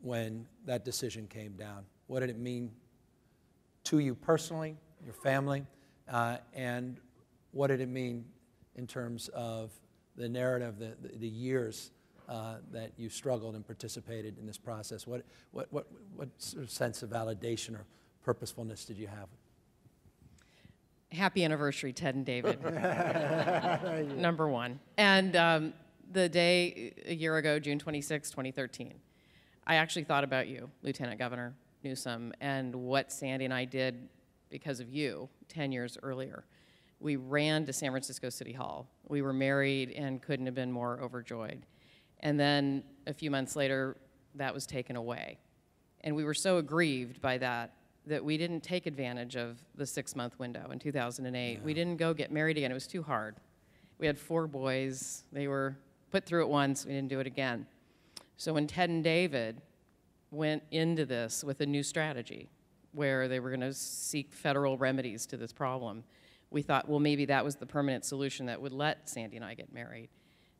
when that decision came down. What did it mean to you personally, your family, and what did it mean in terms of the narrative, the years that you struggled and participated in this process? What sort of sense of validation or purposefulness did you have? Happy anniversary, Ted and David. Number one. And the day a year ago, June 26, 2013, I actually thought about you, Lieutenant Governor Newsom, and what Sandy and I did because of you 10 years earlier. We ran to San Francisco City Hall. We were married and couldn't have been more overjoyed. And then a few months later, that was taken away. And we were so aggrieved by that that we didn't take advantage of the 6-month window in 2008. Yeah. We didn't go get married again. It was too hard. We had 4 boys. They were put through it once. We didn't do it again. So when Ted and David went into this with a new strategy where they were going to seek federal remedies to this problem, we thought, well, maybe that was the permanent solution that would let Sandy and I get married.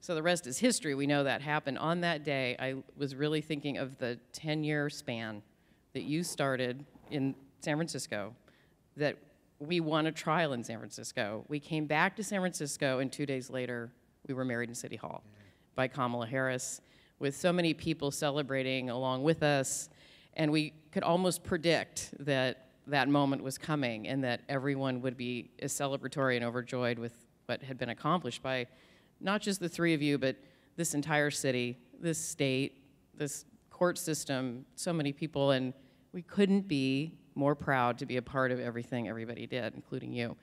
So the rest is history. We know that happened. On that day, I was really thinking of the 10-year span that you started in San Francisco, that we won a trial in San Francisco. We came back to San Francisco, and 2 days later, we were married in City Hall by Kamala Harris, with so many people celebrating along with us. And we could almost predict that that moment was coming and that everyone would be as celebratory and overjoyed with what had been accomplished by not just the 3 of you, but this entire city, this state, this court system, so many people. And we couldn't be more proud to be a part of everything everybody did, including you.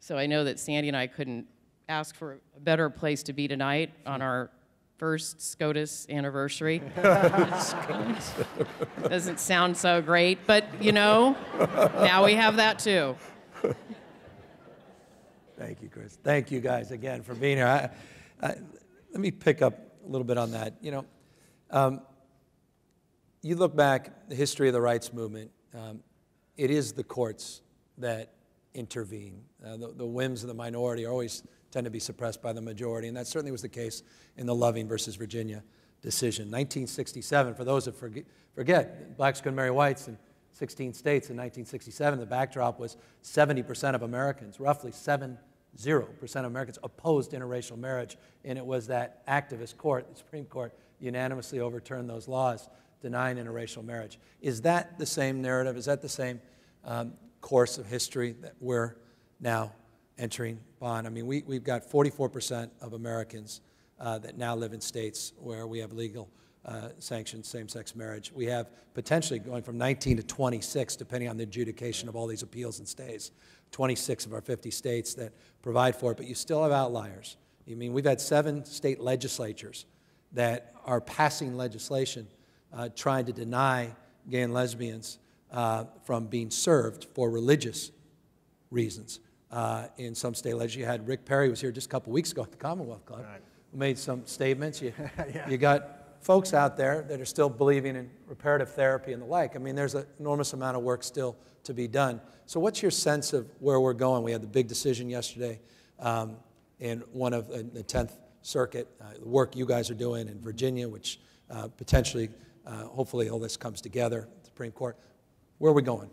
So I know that Sandy and I couldn't ask for a better place to be tonight on our first SCOTUS anniversary. SCOTUS. Doesn't sound so great, but you know, now we have that too. Thank you, Chris. Thank you guys again for being here. Let me pick up a little bit on that. You know, you look back at the history of the rights movement, it is the courts that intervene. The whims of the minority always tend to be suppressed by the majority, and that certainly was the case in the Loving versus Virginia decision. 1967, for those that forget, blacks couldn't marry whites in 16 states in 1967. The backdrop was 70% of Americans, roughly 70% of Americans opposed interracial marriage, and it was that activist court, the Supreme Court, unanimously overturned those laws, denying interracial marriage. Is that the same narrative? Is that the same course of history that we're now entering upon? I mean, we've got 44% of Americans that now live in states where we have legal sanctioned same-sex marriage. We have potentially going from 19 to 26, depending on the adjudication of all these appeals and stays, 26 of our 50 states that provide for it, but you still have outliers. I mean, we've had 7 state legislatures that are passing legislation trying to deny gay and lesbians from being served for religious reasons. In some state legislatures, you had Rick Perry, who was here just a couple weeks ago at the Commonwealth Club, right, who made some statements. You got folks out there that are still believing in reparative therapy and the like. I mean, there's an enormous amount of work still to be done. So what's your sense of where we're going? We had the big decision yesterday in one of the 10th Circuit, the work you guys are doing in Virginia, which potentially, hopefully all this comes together, Supreme Court. Where are we going?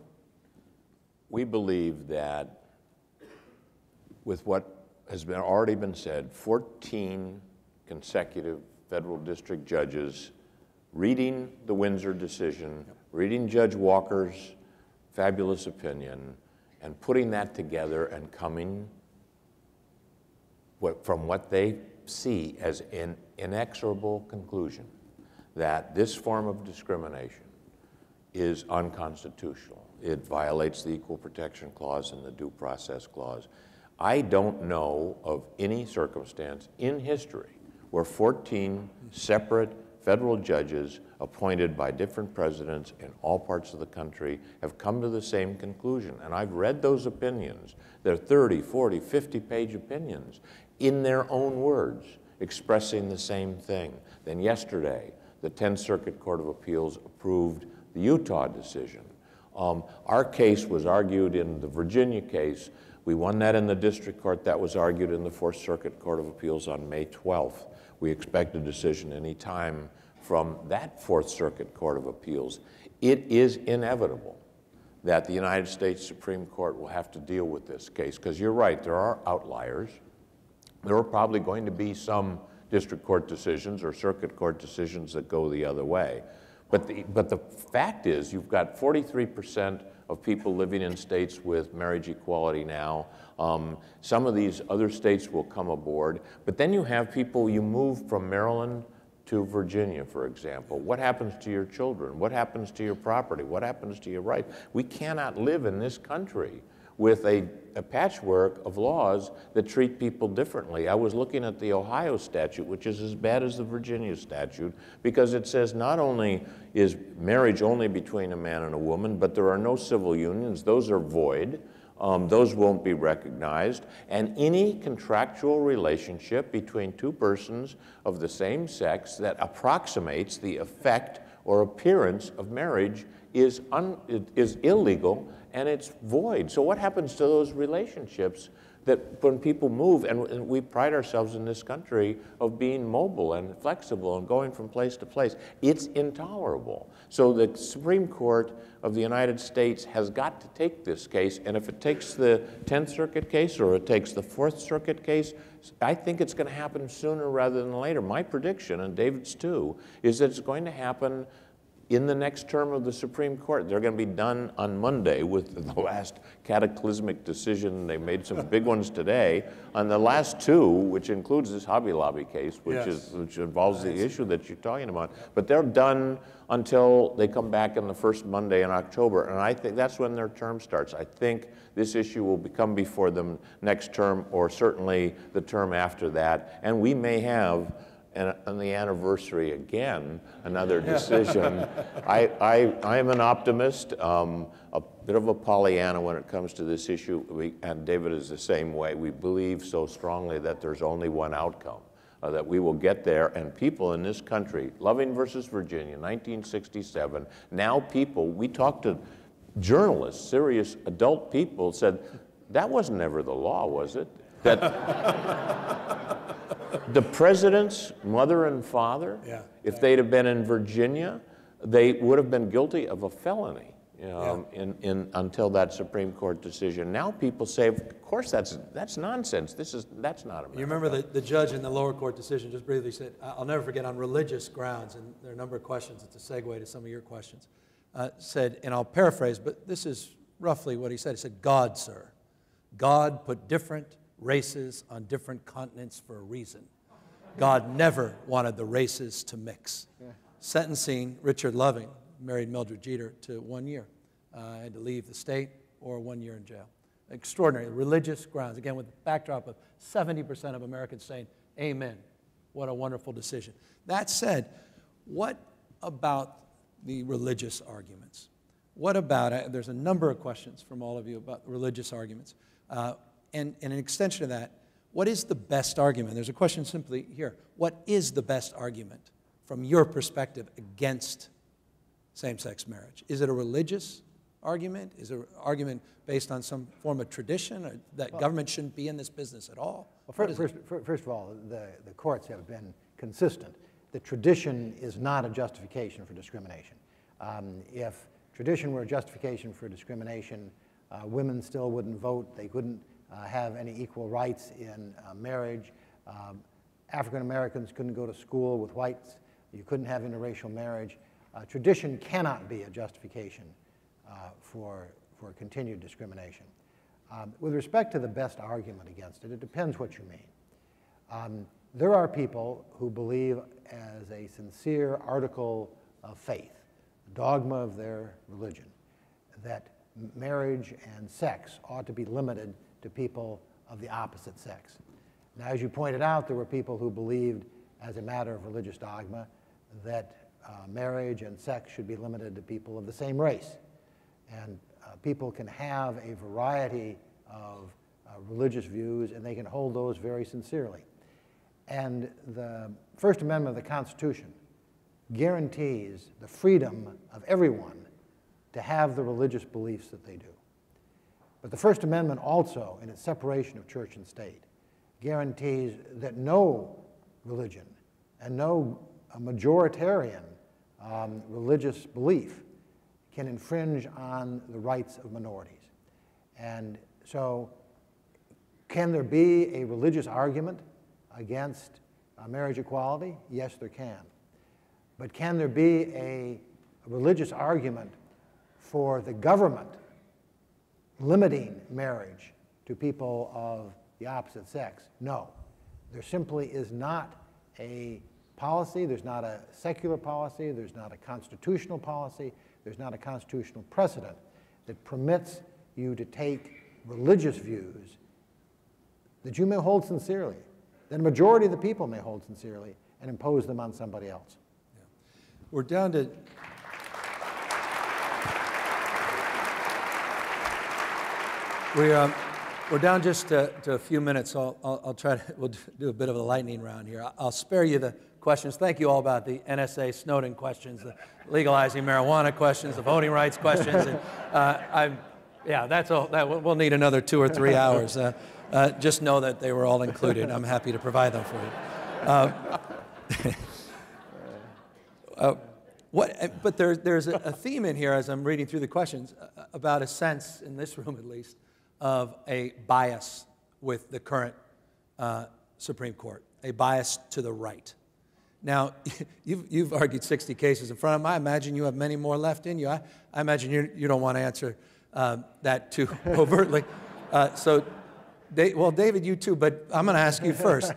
We believe that with what has been already been said, 14 consecutive federal district judges reading the Windsor decision, reading Judge Walker's fabulous opinion, and putting that together and coming from what they see as an inexorable conclusion that this form of discrimination is unconstitutional. It violates the Equal Protection Clause and the Due Process Clause. I don't know of any circumstance in history where 14 separate federal judges appointed by different presidents in all parts of the country have come to the same conclusion. And I've read those opinions. They're 30, 40, 50-page opinions in their own words expressing the same thing. Then yesterday, the 10th Circuit Court of Appeals approved the Utah decision. Our case was argued in the Virginia case. We won that in the district court. That was argued in the Fourth Circuit Court of Appeals on May 12th. We expect a decision any time from that Fourth Circuit Court of Appeals. It is inevitable that the United States Supreme Court will have to deal with this case, because you're right, there are outliers. There are probably going to be some district court decisions or circuit court decisions that go the other way. But the fact is, you've got 43% of people living in states with marriage equality now. Some of these other states will come aboard. But then you have people, you move from Maryland to Virginia, for example. What happens to your children? What happens to your property? What happens to your rights? We cannot live in this country with a patchwork of laws that treat people differently. I was looking at the Ohio statute, which is as bad as the Virginia statute, because it says not only is marriage only between a man and a woman, but there are no civil unions. Those are void. Those won't be recognized. And any contractual relationship between two persons of the same sex that approximates the effect or appearance of marriage is illegal, and it's void. So what happens to those relationships that when people move, and we pride ourselves in this country of being mobile and flexible and going from place to place? It's intolerable. So the Supreme Court of the United States has got to take this case, and if it takes the 10th Circuit case or it takes the 4th Circuit case, I think it's going to happen sooner rather than later. My prediction, and David's too, is that it's going to happen in the next term of the Supreme Court. They're going to be done on Monday with the last cataclysmic decision. They made some big ones today. On the last two, which includes this Hobby Lobby case, which involves the issue that you're talking about, but they're done until they come back on the first Monday in October, and I think that's when their term starts. I think this issue will come before them next term, or certainly the term after that, and we may have, and on the anniversary again, another decision. I'm an optimist, a bit of a Pollyanna when it comes to this issue, and David is the same way. We believe so strongly that there's only one outcome, that we will get there, and people in this country, Loving versus Virginia, 1967, now people, we talked to journalists, serious adult people, said, that wasn't ever the law, was it? That the president's mother and father, if they'd have been in Virginia, they would have been guilty of a felony until that Supreme Court decision. Now people say, of course, that's nonsense. That's not America. You remember the judge in the lower court decision just briefly said, I'll never forget, on religious grounds, and there are a number of questions, it's a segue to some of your questions, said, and I'll paraphrase, but this is roughly what he said. He said, God, sir, God put different races on different continents for a reason. God never wanted the races to mix. Sentencing Richard Loving, married Mildred Jeter, to 1 year. Had to leave the state or 1 year in jail. Extraordinary, religious grounds. Again, with the backdrop of 70% of Americans saying, amen, what a wonderful decision. That said, what about the religious arguments? What about, there's a number of questions from all of you about religious arguments. And an extension of that, what is the best argument? There's a question simply here. What is the best argument from your perspective against same-sex marriage? Is it a religious argument? Is it an argument based on some form of tradition, or that government shouldn't be in this business at all? Well, first of all, the courts have been consistent. The tradition is not a justification for discrimination. If tradition were a justification for discrimination, women still wouldn't vote. They couldn't have any equal rights in marriage. African Americans couldn't go to school with whites. You couldn't have interracial marriage. Tradition cannot be a justification for continued discrimination. With respect to the best argument against it, it depends what you mean. There are people who believe as a sincere article of faith, dogma of their religion, that marriage and sex ought to be limited to people of the opposite sex. Now, as you pointed out, there were people who believed, as a matter of religious dogma, that marriage and sex should be limited to people of the same race. And people can have a variety of religious views, and they can hold those very sincerely. And the First Amendment of the Constitution guarantees the freedom of everyone to have the religious beliefs that they do. But the First Amendment also, in its separation of church and state, guarantees that no religion and no majoritarian religious belief can infringe on the rights of minorities. And so can there be a religious argument against marriage equality? Yes, there can. But can there be a religious argument for the government limiting marriage to people of the opposite sex? No. There simply is not a policy. There's not a secular policy. There's not a constitutional policy. There's not a constitutional precedent that permits you to take religious views that you may hold sincerely, that a majority of the people may hold sincerely, and impose them on somebody else. Yeah. We're down to... We're down just to a few minutes, so I'll try to, we'll do a bit of a lightning round here. I'll spare you the questions. Thank you all about the NSA Snowden questions, the legalizing marijuana questions, the voting rights questions. And, yeah, that's all. We'll need another 2 or 3 hours. Just know that they were all included. I'm happy to provide them for you. But there's a theme in here as I'm reading through the questions about a sense, in this room at least, of a bias with the current Supreme Court, a bias to the right. Now, you've argued 60 cases in front of them. I imagine you have many more left in you. I imagine you don't want to answer that too overtly. Well, David, you too, but I'm going to ask you first.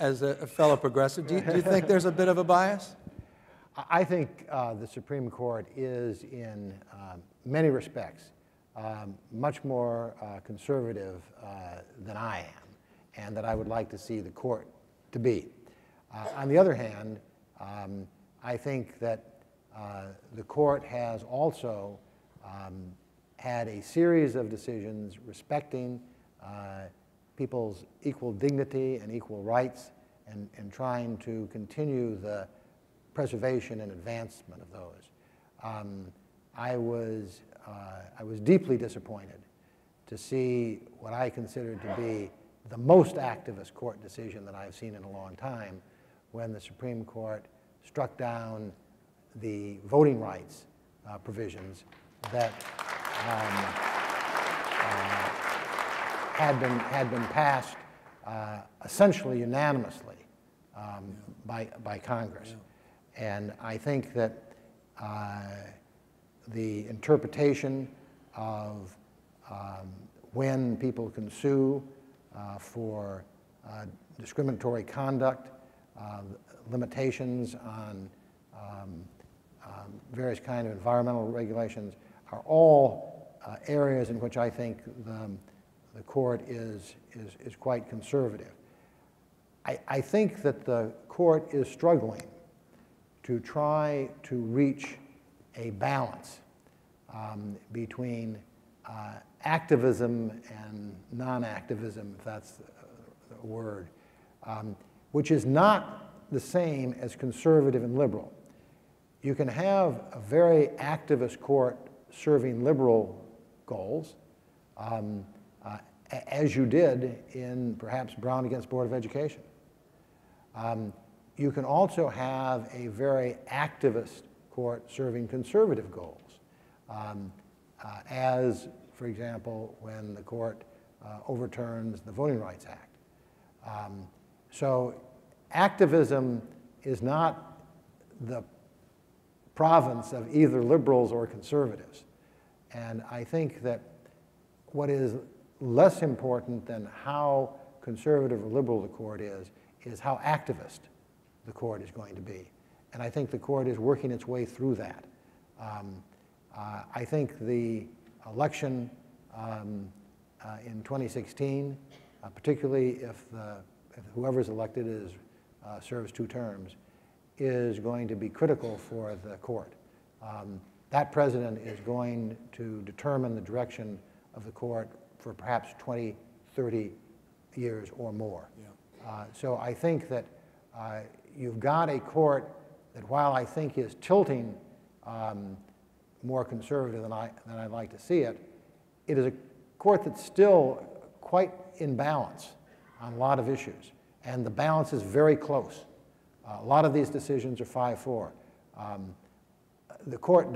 As a fellow progressive, do you think there's a bit of a bias? I think the Supreme Court is, in many respects, much more conservative than I am, and that I would like to see the court to be. On the other hand, I think that the court has also had a series of decisions respecting people's equal dignity and equal rights, and trying to continue the preservation and advancement of those. I was deeply disappointed to see what I considered to be the most activist court decision that I've seen in a long time, when the Supreme Court struck down the voting rights provisions that had been passed essentially unanimously by Congress. Yeah. And I think that the interpretation of when people can sue for discriminatory conduct, limitations on various kinds of environmental regulations, are all areas in which I think the court is quite conservative. I think that the court is struggling to try to reach a balance between activism and non-activism, if that's a word, which is not the same as conservative and liberal. You can have a very activist court serving liberal goals, as you did in perhaps Brown against Board of Education. You can also have a very activist court serving conservative goals, as, for example, when the court overturns the Voting Rights Act. So activism is not the province of either liberals or conservatives. And I think that what is less important than how conservative or liberal the court is how activist the court is going to be. And I think the court is working its way through that. I think the election in 2016, particularly if whoever's elected serves 2 terms, is going to be critical for the court. That president is going to determine the direction of the court for perhaps 20, 30 years or more. Yeah. So I think that you've got a court that, while I think is tilting more conservative than I'd like to see it, it is a court that's still quite in balance on a lot of issues. And the balance is very close A lot of these decisions are 5-4. The court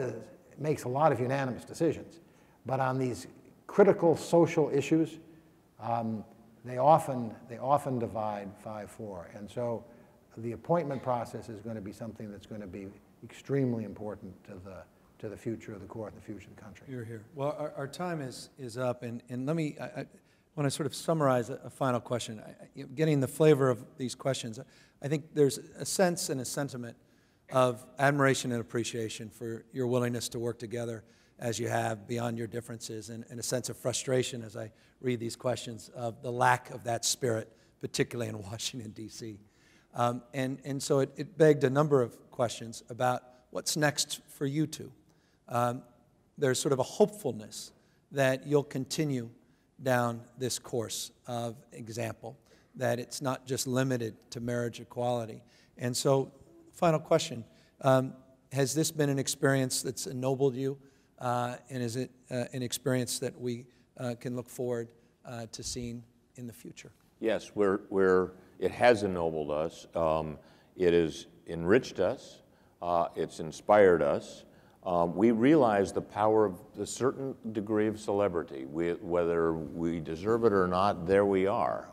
makes a lot of unanimous decisions, but on these critical social issues, they often divide 5-4. And so the appointment process is going to be something that's going to be extremely important to the future of the court and the future of the country. You're here. Well, our time is up, and let me, I want to sort of summarize a final question. Getting the flavor of these questions, I think there's a sense and a sentiment of admiration and appreciation for your willingness to work together as you have beyond your differences, and a sense of frustration as I read these questions of the lack of that spirit, particularly in Washington, D.C. And so it begged a number of questions about what's next for you two. There's sort of a hopefulness that you'll continue down this course of example, that it's not just limited to marriage equality. And so, final question, has this been an experience that's ennobled you? And is it an experience that we can look forward to seeing in the future? Yes, it has ennobled us. It has enriched us. It's inspired us. We realize the power of a certain degree of celebrity. Whether we deserve it or not, there we are.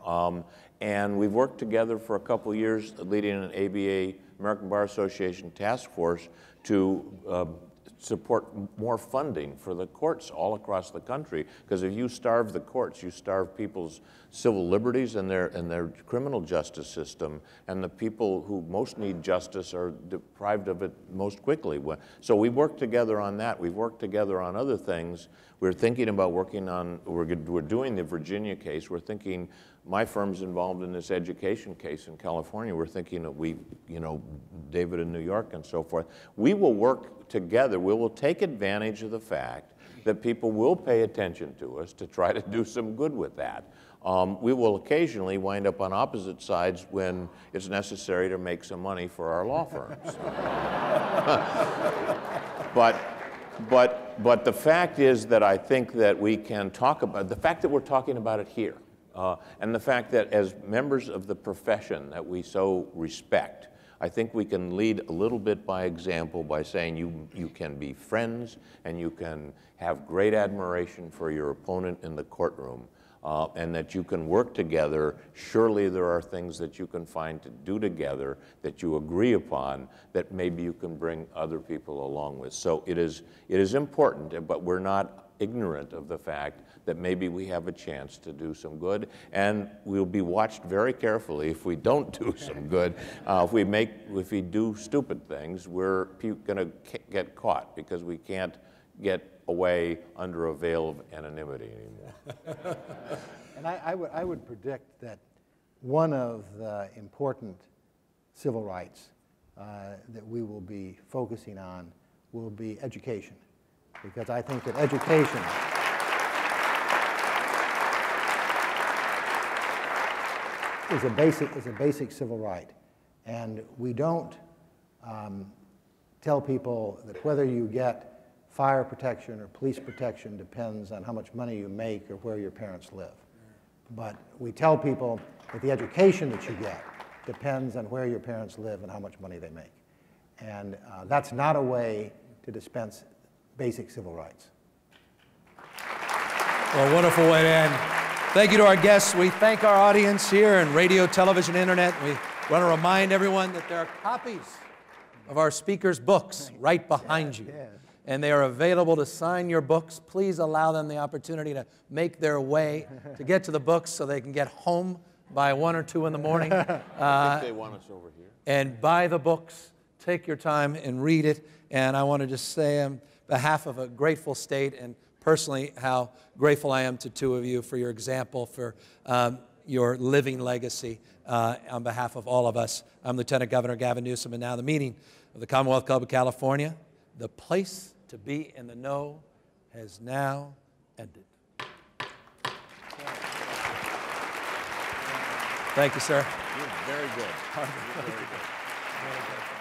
And we've worked together for a couple years leading an ABA, American Bar Association task force to support more funding for the courts all across the country, because if you starve the courts, you starve people's civil liberties and their criminal justice system, and the people who most need justice are deprived of it most quickly. So we work together on that. We've worked together on other things. We're thinking about working on, we're doing the Virginia case. We're thinking, my firm's involved in this education case in California. We're thinking that we, you know, David in New York and so forth. We will work together. We will take advantage of the fact that people will pay attention to us to try to do some good with that. We will occasionally wind up on opposite sides when it's necessary to make some money for our law firms. But the fact is that I think that we can talk about, the fact that we're talking about it here, and the fact that as members of the profession that we so respect, I think we can lead a little bit by example by saying you can be friends and you can have great admiration for your opponent in the courtroom, and that you can work together. Surely there are things that you can find to do together that you agree upon that maybe you can bring other people along with. So it is important, but we're not ignorant of the fact that maybe we have a chance to do some good, and we'll be watched very carefully if we don't do some good. If we do stupid things, we're gonna get caught because we can't get away under a veil of anonymity anymore. And I would predict that one of the important civil rights that we will be focusing on will be education. Because I think that education is a basic civil right. And we don't tell people that whether you get fire protection or police protection depends on how much money you make or where your parents live. But we tell people that the education that you get depends on where your parents live and how much money they make. And that's not a way to dispense basic civil rights. Well, wonderful way to end. Thank you to our guests. We thank our audience here in radio, television, internet. We want to remind everyone that there are copies of our speakers' books right behind you. And they are available to sign your books. Please allow them the opportunity to make their way to get to the books so they can get home by 1 or 2 in the morning. I think they want us over here. And buy the books. Take your time and read it. And I want to just say, behalf of a grateful state, and personally how grateful I am to two of you for your example, for your living legacy on behalf of all of us. I'm Lieutenant Governor Gavin Newsom, and now the meeting of the Commonwealth Club of California, the place to be in the know, has now ended. Thank you, sir. You're very good. You're very good. Very good.